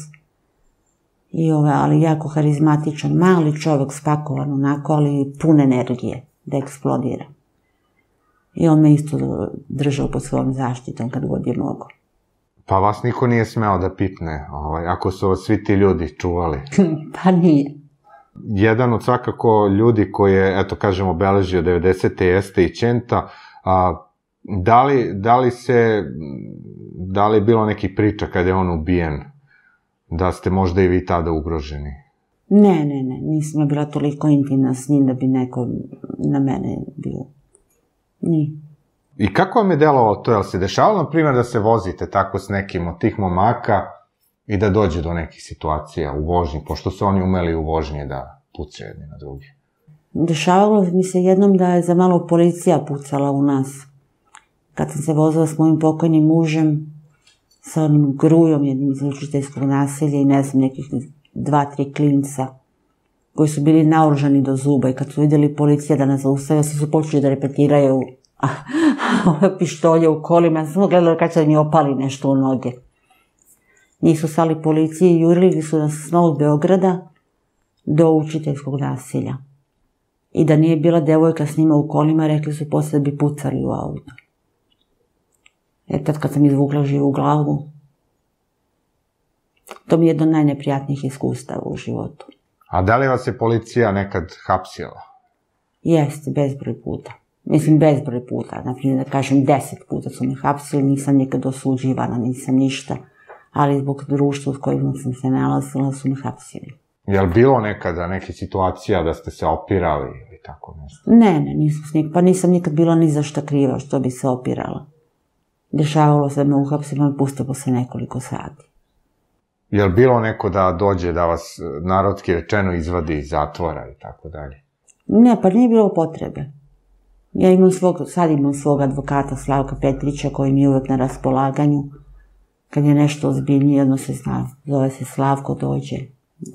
I ovaj, ali jako harizmatičan, mali čovjek spakovan onako, ali pun energije, da eksplodira. I on me isto držao pod svojom zaštitom kad god je mogao. Pa vas niko nije smeo da pitne, ovaj, ako su vas svi ti ljudi čuvali? Pa nije. Jedan od svakako ljudi koji je, eto kažemo, beležio devedesete jeste i Čenta. A, da li, da li se, da li je bilo neki priča kada je on ubijen? Da ste možda i vi tada ugroženi? Ne, ne, ne. Nisam bila toliko intimna s njim da bi neko na mene bio. Nije. I kako vam je delovalo to? Je li se dešavalo, na primjer, da se vozite tako s nekim od tih momaka i da dođe do nekih situacija u vožnji, pošto su oni umeli u vožnji da pucaju jedni na drugi? Dešavalo mi se jednom da je za malo policija pucala u nas. Kad sam se vozila s mojim pokojnim mužem, sa onim grujom jednim iz učiteljskog naselja i ne znam, nekih dva, tri klinca koji su bili naoružani do zuba i kad su vidjeli policija da nas zaustave, su su počeli da repetiraju ove pištolje u kolima. Ja sam gledala kada će da mi opali nešto u noge. Njih su stali policije i jurili su nas s Novog Beograda do učiteljskog naselja. I da nije bila devojka s njima u kolima, rekli su posle da bi pucali u auto. E tad kad sam izvukla živu glavu, to mi je jedno od najneprijatnijih iskustava u životu. A da li vas je policija nekad hapsila? Jeste, bezbroj puta. Mislim, bezbroj puta. Naprimjer, da kažem, deset puta su me hapsili, nisam nikad osuđivana, nisam ništa. ali zbog društva s kojim sam se nalazila su mi hapsili. Je li bilo nekada neke situacija da ste se opirali ili tako nešto? Ne, ne, nisam nikad, pa nisam nikad bila ni za šta kriva što bi se opirala. Dešavalo se da me uhapsimo i puste posle nekoliko sati. Je li bilo neko da dođe da vas narodski rečeno izvadi iz zatvora i tako dalje? Ne, pa nije bilo potrebe. Ja imam svog, sad imam svog advokata Slavka Petrića koji mi je uvek na raspolaganju. Kad je nešto ozbiljnije, jedno se zna, zove se Slavko, dođe,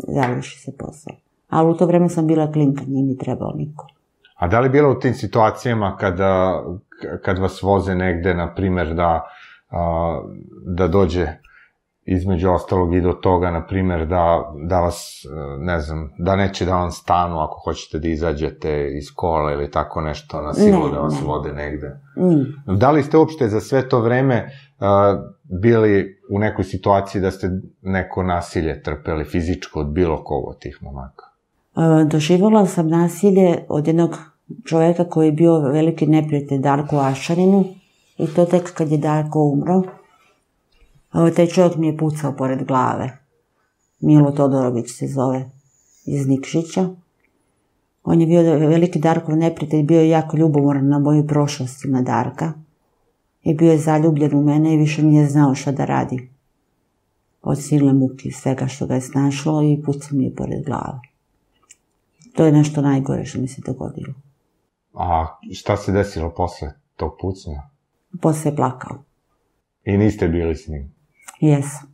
završi se posao. Ali u to vreme sam bila klinka, nije mi trebao niko. A da li bilo u tim situacijama kada, kad vas voze negde, na primer, da, da dođe između ostalog i do toga, na primer, da, da vas, ne znam, da neće da vam stanu ako hoćete da izađete iz kola ili tako nešto, na silu ne, da vas ne. vode negde. Mm. Da li ste uopšte za sve to vreme uh, bili u nekoj situaciji da ste neko nasilje trpeli fizičko od bilo koga od tih momaka? E, doživjela sam nasilje od jednog čoveka koji je bio veliki neprijatelj Darko Ašaninu i to tek kad je Darko umro. Taj čovjek mi je pucao pored glave. Milo Todorović se zove, iz Nikšića. On je bio veliki Darkov neprijatelj, bio je jako ljubomoran na moju prošlost, na Darka. I bio je zaljubljen u mene i više nije znao šta da radi. Od silne muke i svega što ga je snašlo i pucao mi je pored glave. To je nešto najgore što mi se dogodilo. A šta se desilo posle tog pucanja? Posle je plakao. I niste bili s njim? Jesam.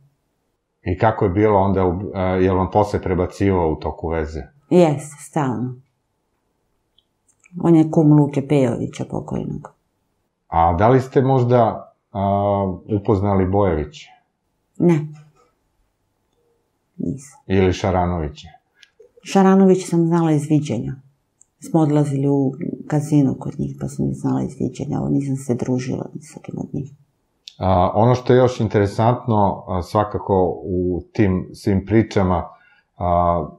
I kako je bilo onda, je li vam posle prebacivao u toku veze? Jeste, stalno. On je kum Luke Pejovića pokojnog. A da li ste možda upoznali Bojevića? Ne. Nisam. Ili Šaranovića? Šaranovića sam znala iz viđenja. Smo odlazili u kazinu kod njih, pa sam ih znala iz viđenja. Ovo nisam se družila nisakim od njih. Ono što je još interesantno, svakako u tim svim pričama,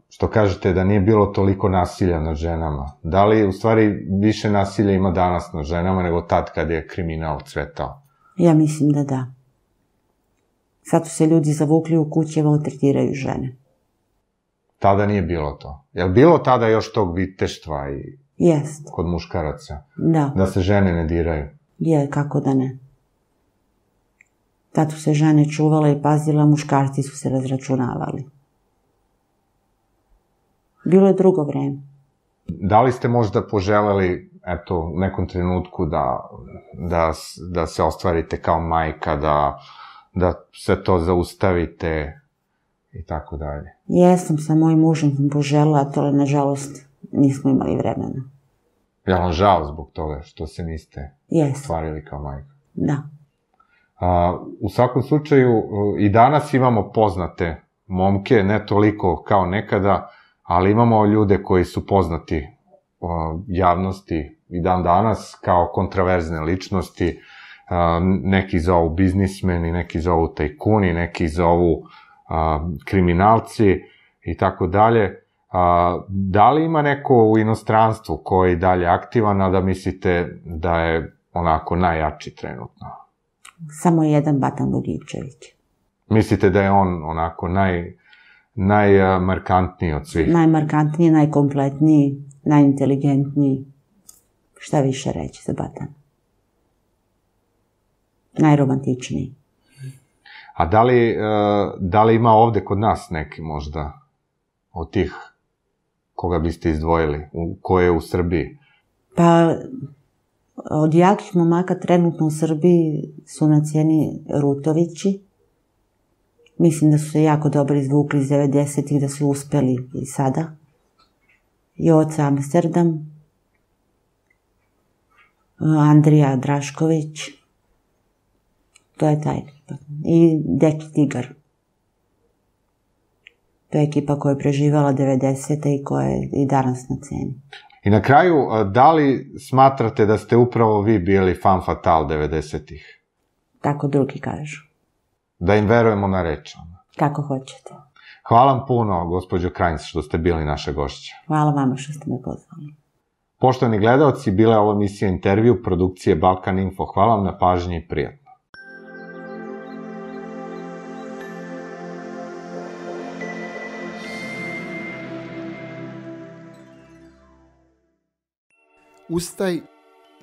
što kažete da nije bilo toliko nasilja nad ženama. Da li, u stvari, više nasilja ima danas nad ženama nego tad kad je kriminal cvetao? Ja mislim da da. Sad su se ljudi zavukli u kućeva, maltretiraju žene. Tada nije bilo to. Je li bilo tada još tog viteštva i... Jest. Kod muškaraca? Da. Da se žene ne diraju? Je, kako da ne. Tad su se žene čuvala i pazila, muškarci su se razračunavali. Bilo je drugo vreme. Da li ste možda poželeli, eto, u nekom trenutku da, da, da se ostvarite kao majka, da, da se to zaustavite i tako dalje? Jesam, sa mojim mužem sam poželila, a to, nažalost, nismo imali vremena. Je li vam žao zbog toga što se niste ostvarili kao majka? Da. U svakom slučaju, i danas imamo poznate momke, ne toliko kao nekada, ali imamo ljude koji su poznati javnosti i dan danas kao kontraverzne ličnosti. Neki zovu biznismeni, neki zovu tajkuni, neki zovu kriminalci i tako dalje. Da li ima neko u inostranstvu koji je dalje aktivan, a da mislite da je onako najjači trenutno? Samo jedan, Batango Gličević. Mislite da je on onako naj... najmarkantniji od svih? Najmarkantniji, najkompletniji, najinteligentniji. Šta više reći za Batana? Najromantičniji. A da li, da li ima ovde kod nas neki možda od tih koga biste izdvojili, koje je u Srbiji? Pa, od jakih momaka trenutno u Srbiji su na cijeni Rutovići. Mislim da su se jako dobro izvukli iz devedesetih, da su uspeli i sada. I Oca Amsterdam, Andrija Drašković, to je ta ekipa. I Deki Tigar. To je ekipa koja je preživala devedesete i koja je i danas na ceni. I na kraju, da li smatrate da ste upravo vi bili fan fatal devedesetih? Tako drugi kažu. Da im verujemo na reč. Kako hoćete. Hvala vam puno, gospođo Krajnc, što ste bili naša gošća. Hvala vama što ste me pozvali. Poštovani gledalci, bila je ovo emisija intervju produkcije Balkan Info. Hvala vam na pažnji i prijatno. Ustaj,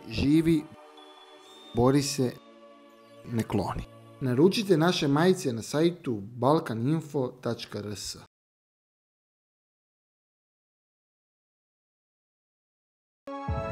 živi, bori se, ne kloni. Naručite naše majice na sajtu balkaninfo tačka rs. Thank you.